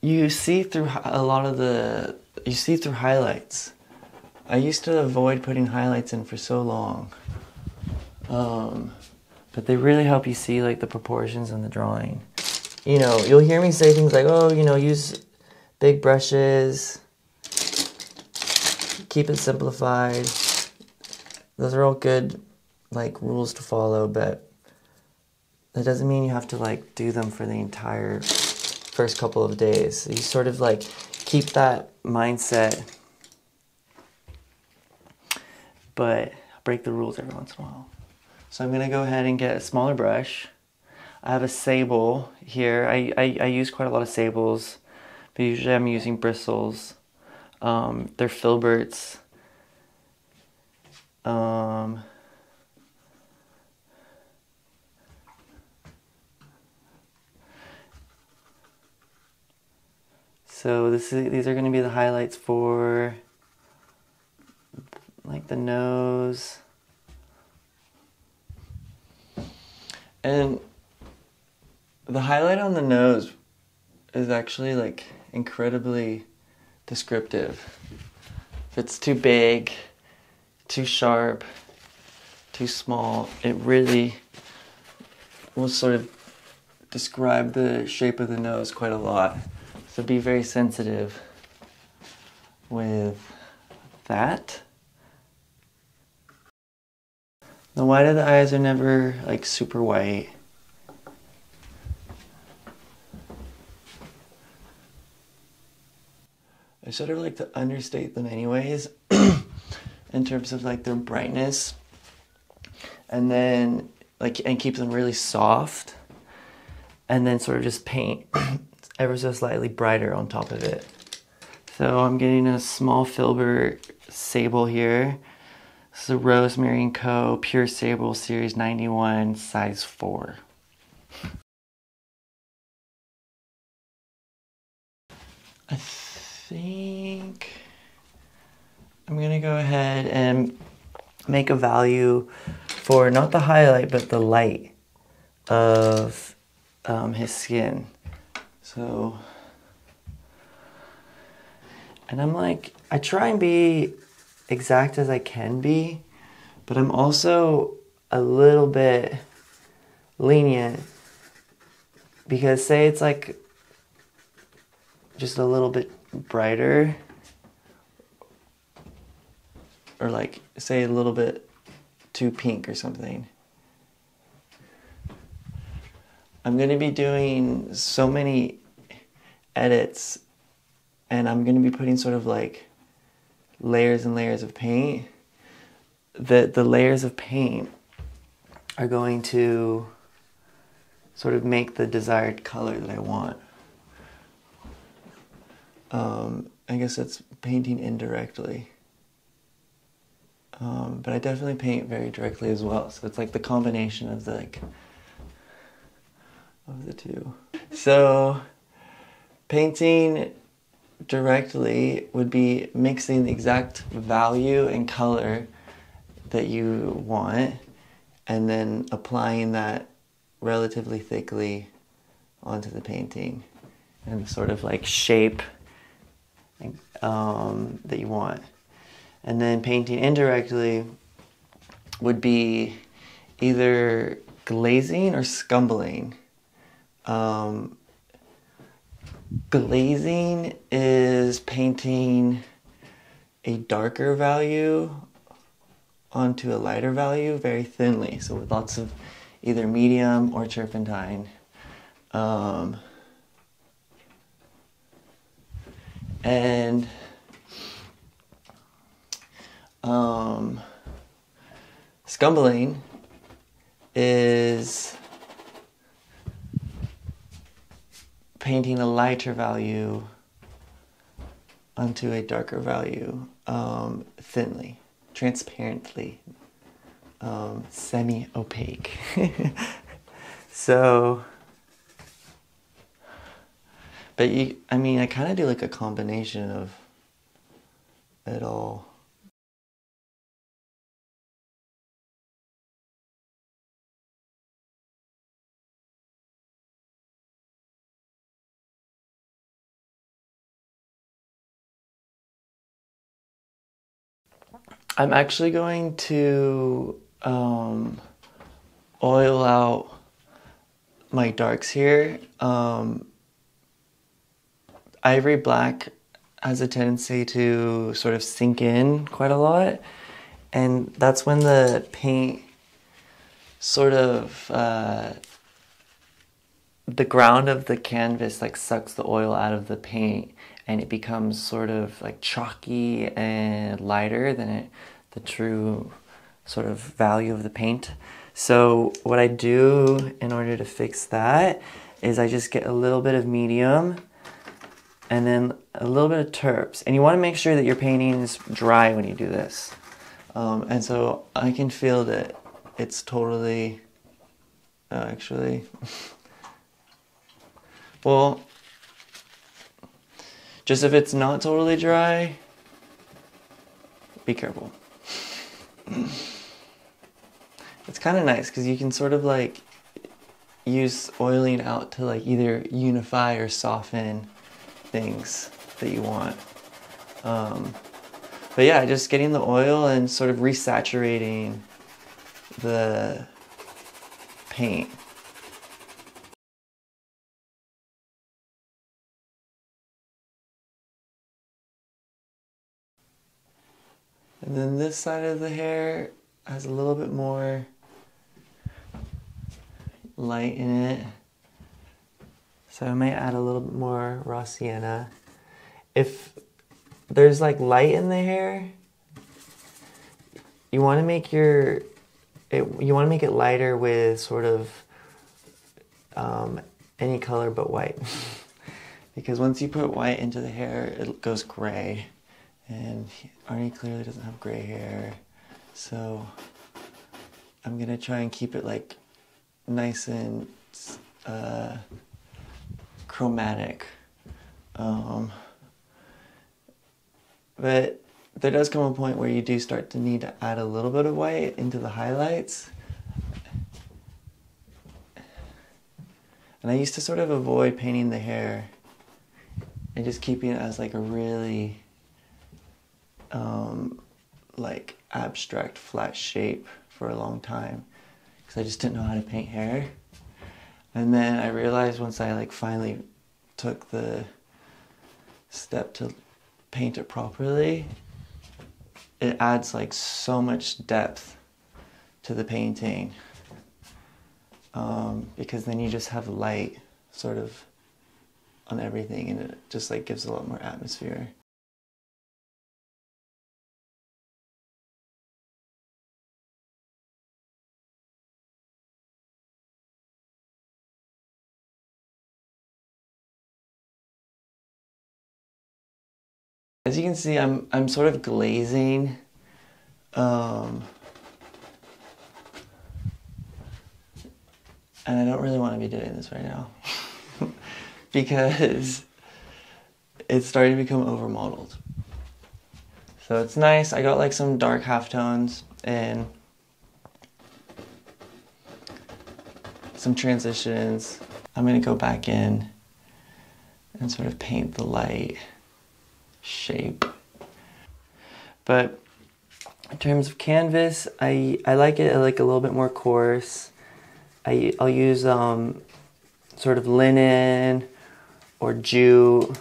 you see through a lot of the you see through highlights. I used to avoid putting highlights in for so long, um, but they really help you see like the proportions in the drawing. You know, you'll hear me say things like, "Oh, you know, use big brushes, keep it simplified." Those are all good like rules to follow, but that doesn't mean you have to like do them for the entire first couple of days. You sort of like keep that mindset, but break the rules every once in a while. So I'm gonna go ahead and get a smaller brush. I have a sable here. I, I, I use quite a lot of sables, but usually I'm using bristles. Um, they're filberts. Um, So this is, these are going to be the highlights for like the nose. And the highlight on the nose is actually like incredibly descriptive. If it's too big, too sharp, too small, it really will sort of describe the shape of the nose quite a lot. So be very sensitive with that. The white of the eyes are never like super white. I sort of like to understate them anyways in terms of like their brightness, and then like and keep them really soft, and then sort of just paint ever so slightly brighter on top of it. So I'm getting a small filbert sable here. This is a Rosemary and Co. Pure Sable Series ninety-one, size four. I think I'm gonna go ahead and make a value for not the highlight, but the light of um, his skin. So, and I'm like, I try and be exact as I can be, but I'm also a little bit lenient, because say it's like just a little bit brighter, or like say a little bit too pink or something. I'm gonna be doing so many edits, and I'm gonna be putting sort of like layers and layers of paint, that the layers of paint are going to sort of make the desired color that I want. Um, I guess that's painting indirectly. Um, but I definitely paint very directly as well. So it's like the combination of the, like, of the two. So painting directly would be mixing the exact value and color that you want and then applying that relatively thickly onto the painting and sort of like shape um, that you want. And then painting indirectly would be either glazing or scumbling. Um, glazing is painting a darker value onto a lighter value very thinly, so with lots of either medium or turpentine. Um, and um, scumbling is painting a lighter value onto a darker value, um, thinly, transparently, um, semi-opaque. So, but you, I mean, I kind of do like a combination of it all. I'm actually going to um, oil out my darks here. Um, Ivory Black has a tendency to sort of sink in quite a lot, and that's when the paint sort of, uh, the ground of the canvas like sucks the oil out of the paint, and it becomes sort of like chalky and lighter than it, the true sort of value of the paint. So what I do in order to fix that is I just get a little bit of medium and then a little bit of turps. And you want to make sure that your painting is dry when you do this. Um, and so I can feel that it's totally, uh, actually, well, just if it's not totally dry, be careful. It's kind of nice because you can sort of like use oiling out to like either unify or soften things that you want. Um, but yeah, just getting the oil and sort of resaturating the paint. And then this side of the hair has a little bit more light in it. So I might add a little bit more raw sienna. If there's like light in the hair, you want to make your, it, you want to make it lighter with sort of um, any color but white. Because once you put white into the hair, it goes gray. And Arnie clearly doesn't have gray hair, so I'm gonna try and keep it like nice and uh, chromatic. Um, but there does come a point where you do start to need to add a little bit of white into the highlights. And I used to sort of avoid painting the hair and just keeping it as like a really Um, like abstract flat shape for a long time because I just didn't know how to paint hair. And then I realized once I like finally took the step to paint it properly, it adds like so much depth to the painting, um, because then you just have light sort of on everything and it just like gives a lot more atmosphere. as you can see, I'm I'm sort of glazing um, and I don't really want to be doing this right now because it's starting to become overmodeled. So it's nice. I got like some dark halftones and some transitions. I'm gonna go back in and sort of paint the light shape. But in terms of canvas, I, I like it I like a little bit more coarse. I, I'll use um, sort of linen or jute.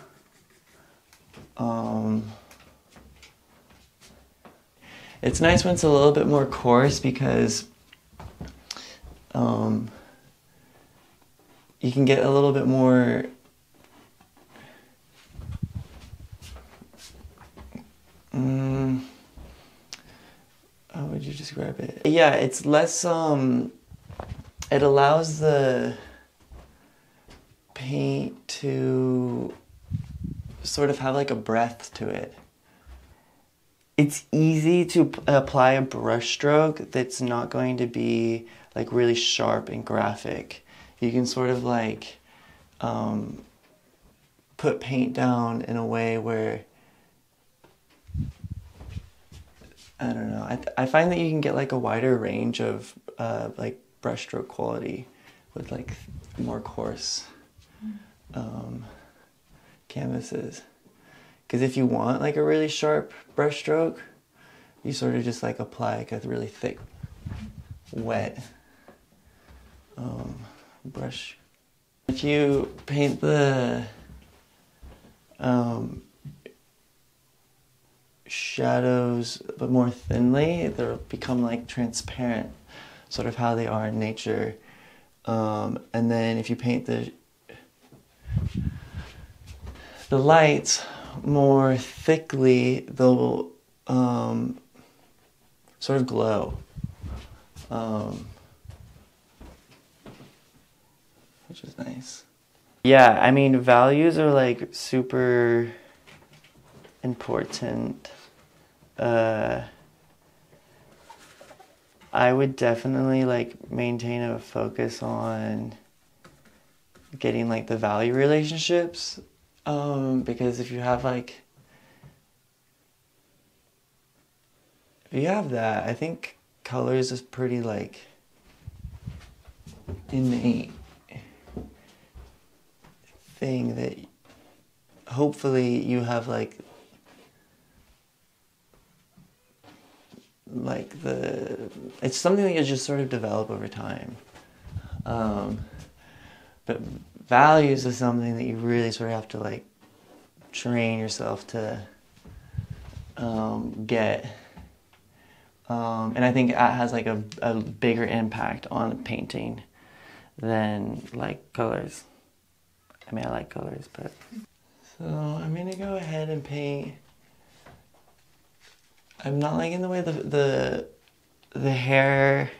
Um, it's nice when it's a little bit more coarse because um, you can get a little bit more um, how would you describe it? Yeah, it's less, um, it allows the paint to sort of have like a breath to it. It's easy to apply a brush stroke that's not going to be like really sharp and graphic. You can sort of like um, put paint down in a way where, I don't know, I, th I find that you can get like a wider range of uh, like brushstroke quality with like more coarse um, canvases. Because if you want like a really sharp brushstroke, you sort of just like apply like a really thick, wet um, brush. If you paint the um, shadows but more thinly, they'll become like transparent, sort of how they are in nature. Um, and then if you paint the the lights more thickly, they'll um, sort of glow. Um, which is nice. Yeah, I mean, values are like super important. Uh, I would definitely like maintain a focus on getting like the value relationships. Um, because if you have like, if you have that, I think colors is pretty like innate thing that hopefully you have like, like the, it's something that you just sort of develop over time. Um, but values is something that you really sort of have to like train yourself to um, get. Um, and I think that has like a, a bigger impact on painting than like colors. I mean, I like colors, but. So I'm gonna go ahead and paint. I'm not liking the way the, the, the hair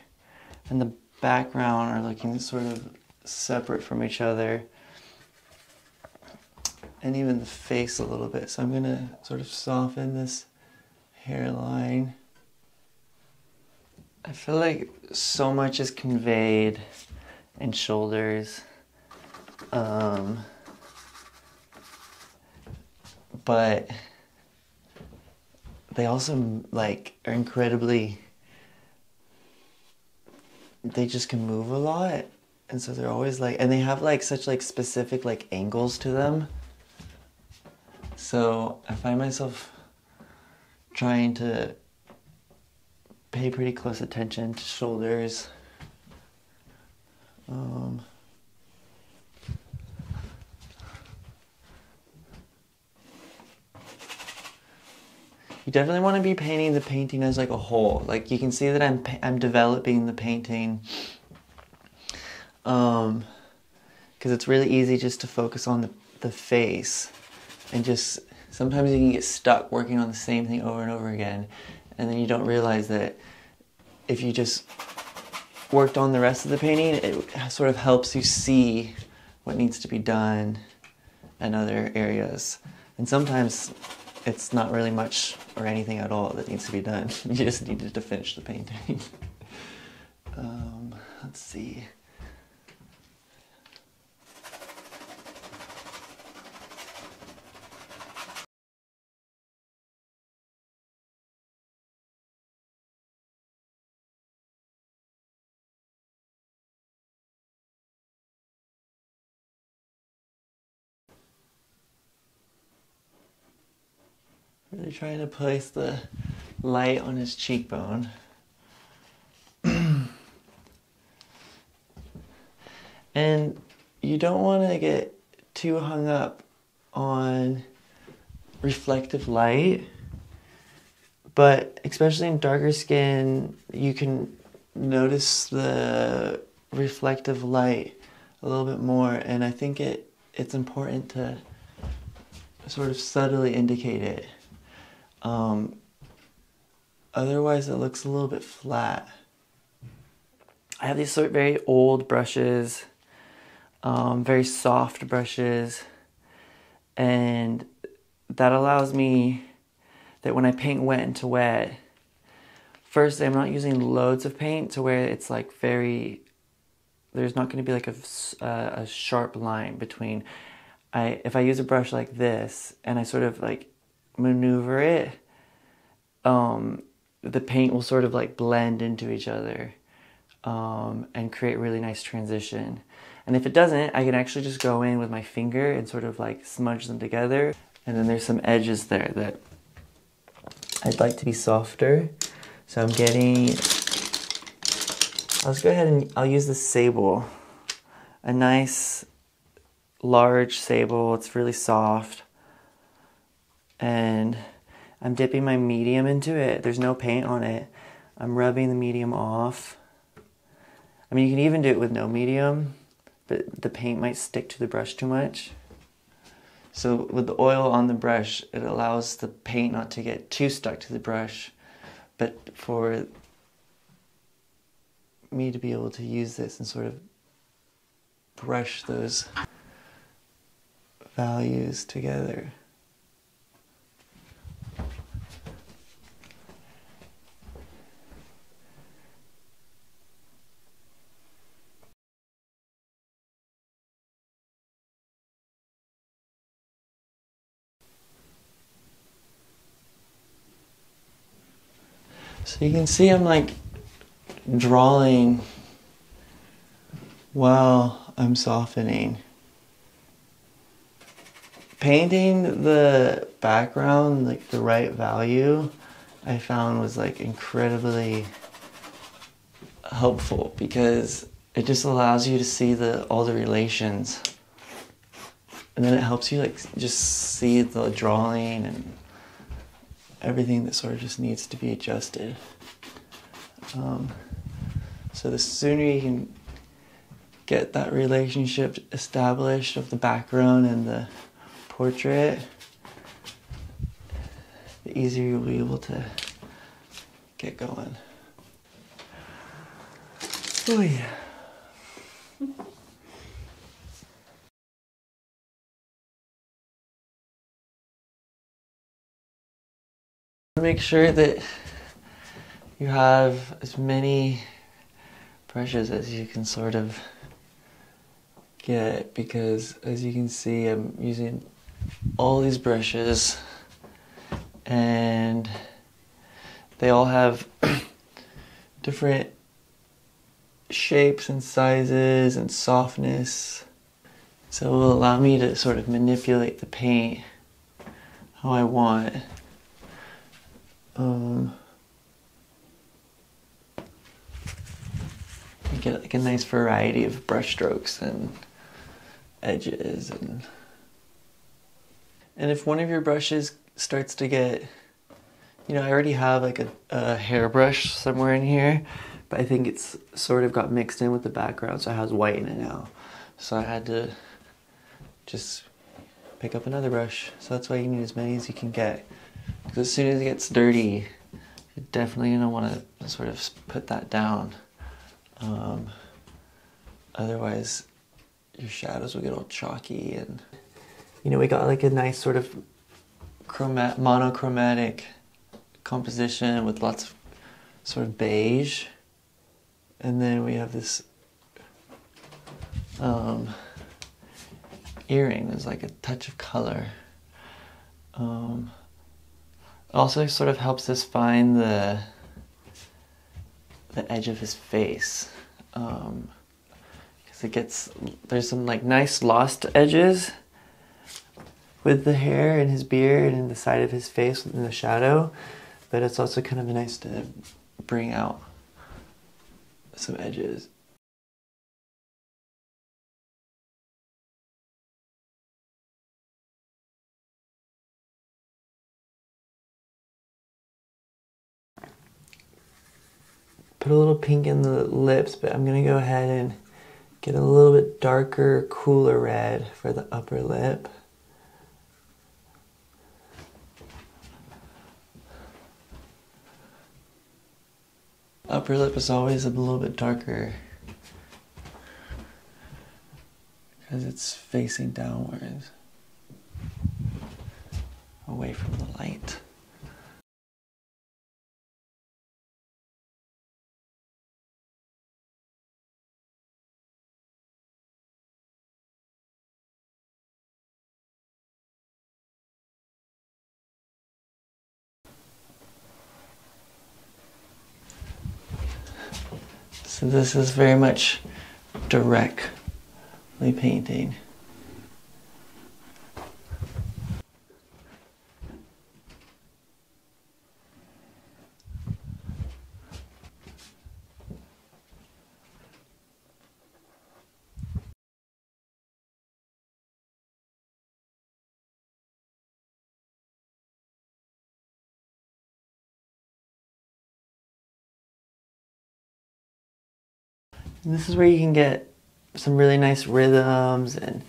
and the background are looking sort of separate from each other, and even the face a little bit. So I'm gonna sort of soften this hairline. I feel like so much is conveyed in shoulders, um, but they also like are incredibly, they just can move a lot. And so they're always like, and they have like such like specific like angles to them. So I find myself trying to pay pretty close attention to shoulders. Um, you definitely want to be painting the painting as like a whole. Like you can see that I'm, I'm developing the painting. Um, because it's really easy just to focus on the, the face, and just sometimes you can get stuck working on the same thing over and over again, and then you don't realize that if you just worked on the rest of the painting, it sort of helps you see what needs to be done in other areas. And sometimes it's not really much or anything at all that needs to be done. You just needed to finish the painting. um, let's see. Really trying to place the light on his cheekbone. And you don't want to get too hung up on reflective light, but especially in darker skin, you can notice the reflective light a little bit more, and I think it, it's important to sort of subtly indicate it. Um, otherwise it looks a little bit flat. I have these sort of very old brushes, um, very soft brushes, and that allows me that when I paint wet into wet, first I'm not using loads of paint to where it's like very, there's not going to be like a, uh, a sharp line between, I, if I use a brush like this and I sort of like maneuver it, um, the paint will sort of like blend into each other, um, and create really nice transition. And if it doesn't, I can actually just go in with my finger and sort of like smudge them together. And then there's some edges there that I'd like to be softer. So I'm getting, I'll just go ahead and I'll use the sable, a nice large sable. It's really soft. And I'm dipping my medium into it. There's no paint on it. I'm rubbing the medium off. I mean, you can even do it with no medium, but the paint might stick to the brush too much. So with the oil on the brush, it allows the paint not to get too stuck to the brush, but for me to be able to use this and sort of brush those values together. So you can see I'm like drawing while I'm softening. Painting the background like the right value, I found was like incredibly helpful because it just allows you to see the all the relations, and then it helps you like just see the drawing and everything that sort of just needs to be adjusted. Um, so the sooner you can get that relationship established of the background and the portrait, the easier you'll be able to get going. Oh yeah. Make sure that you have as many brushes as you can sort of get, because as you can see I'm using all these brushes and they all have different shapes and sizes and softness, so it will allow me to sort of manipulate the paint how I want. Um, you get like a nice variety of brush strokes and edges, and and if one of your brushes starts to get, you know, I already have like a, a hairbrush somewhere in here, but I think it's sort of got mixed in with the background, so it has white in it now, so I had to just pick up another brush. So that's why you need as many as you can get. Because as soon as it gets dirty, you're definitely going to want to sort of put that down. Um, otherwise, your shadows will get all chalky. And, you know, we got like a nice sort of chroma monochromatic composition with lots of sort of beige. And then we have this um, earring. There's like a touch of color. Um, also sort of helps us find the the edge of his face. Um, because it gets, there's some like nice lost edges with the hair and his beard and the side of his face in the shadow, but it's also kind of nice to bring out some edges. Put a little pink in the lips, but I'm gonna go ahead and get a little bit darker, cooler red for the upper lip. Upper lip is always a little bit darker because it's facing downwards, away from the light. So this is very much directly painting. And this is where you can get some really nice rhythms and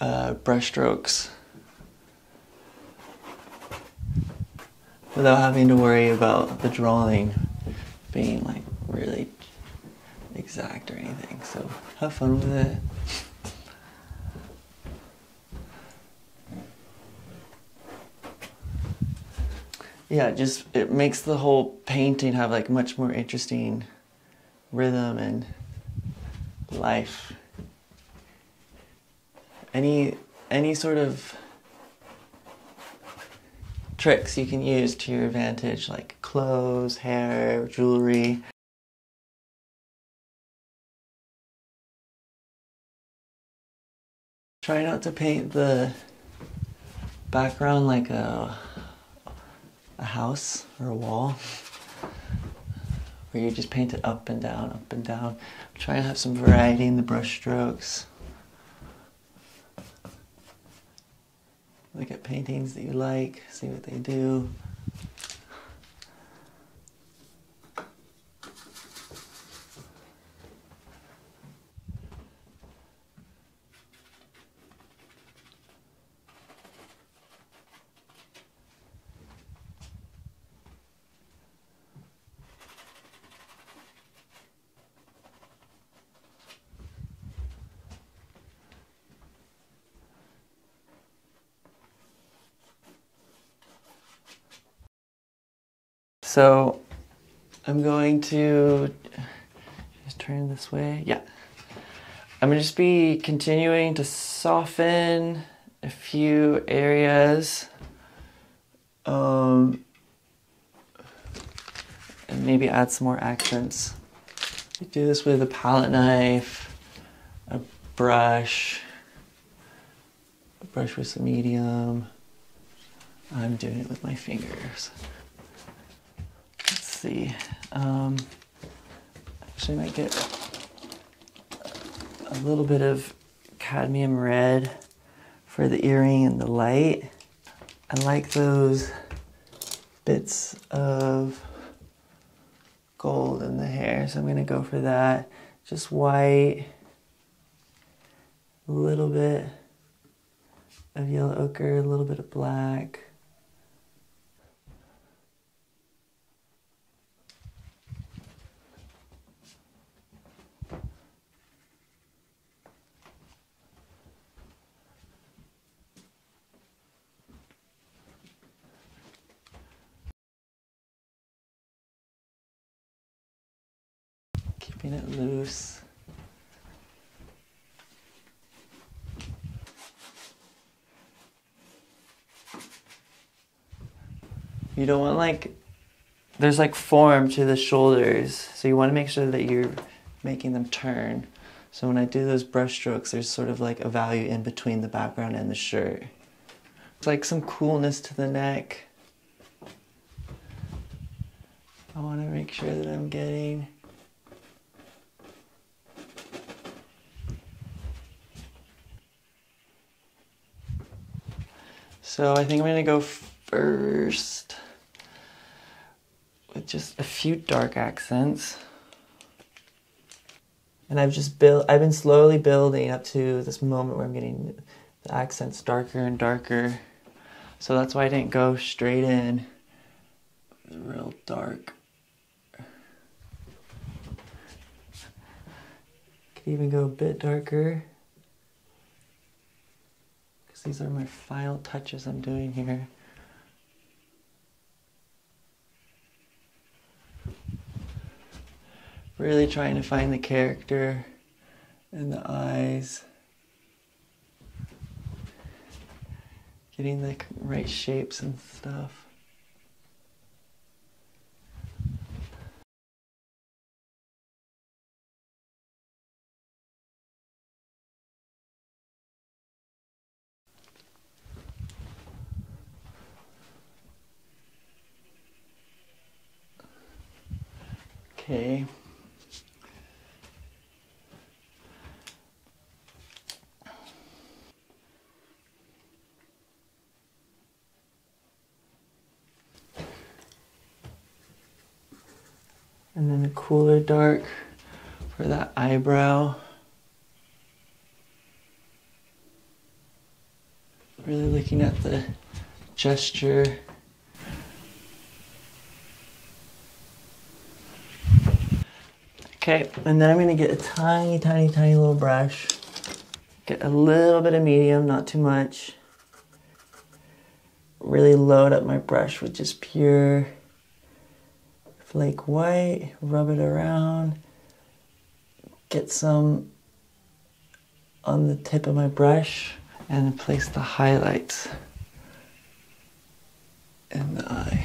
uh, brush strokes without having to worry about the drawing being like really exact or anything. So have fun with it. Yeah, just it makes the whole painting have like much more interesting rhythm and life. Any any sort of tricks you can use to your advantage, like clothes, hair, jewelry. Try not to paint the background like a a house or a wall, where you just paint it up and down, up and down. Try to have some variety in the brush strokes. Look at paintings that you like, see what they do. So I'm going to just turn this way. Yeah. I'm going to just be continuing to soften a few areas. Um, and maybe add some more accents. I do this with a palette knife, a brush, a brush with some medium. I'm doing it with my fingers. See, um, actually might get a little bit of cadmium red for the earring and the light. I like those bits of gold in the hair, so I'm gonna go for that. Just white, a little bit of yellow ochre, a little bit of black. keeping it loose. You don't want like, there's like form to the shoulders, so you want to make sure that you're making them turn. So when I do those brush strokes, there's sort of like a value in between the background and the shirt. It's like some coolness to the neck. I want to make sure that I'm getting. So I think I'm going to go first with just a few dark accents. And I've just built, I've been slowly building up to this moment where I'm getting the accents darker and darker. So that's why I didn't go straight in real dark. Could even go a bit darker. Because these are my final touches I'm doing here. Really trying to find the character and the eyes. Getting the right shapes and stuff. Okay. And then a cooler dark for that eyebrow. Really looking at the gesture. Okay, and then I'm gonna get a tiny, tiny, tiny little brush. Get a little bit of medium, not too much. Really load up my brush with just pure flake white, rub it around, get some on the tip of my brush, and place the highlights in the eye.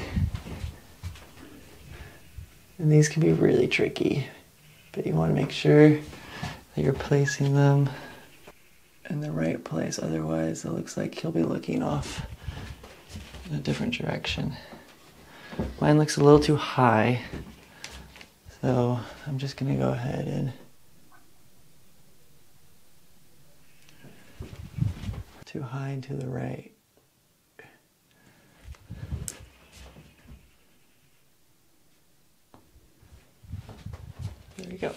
And these can be really tricky, but you want to make sure that you're placing them in the right place, otherwise it looks like you'll be looking off in a different direction. Mine looks a little too high, so I'm just going to go ahead and too high and to the right. There you go.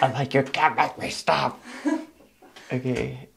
I'm like, you can't make me stop. Okay,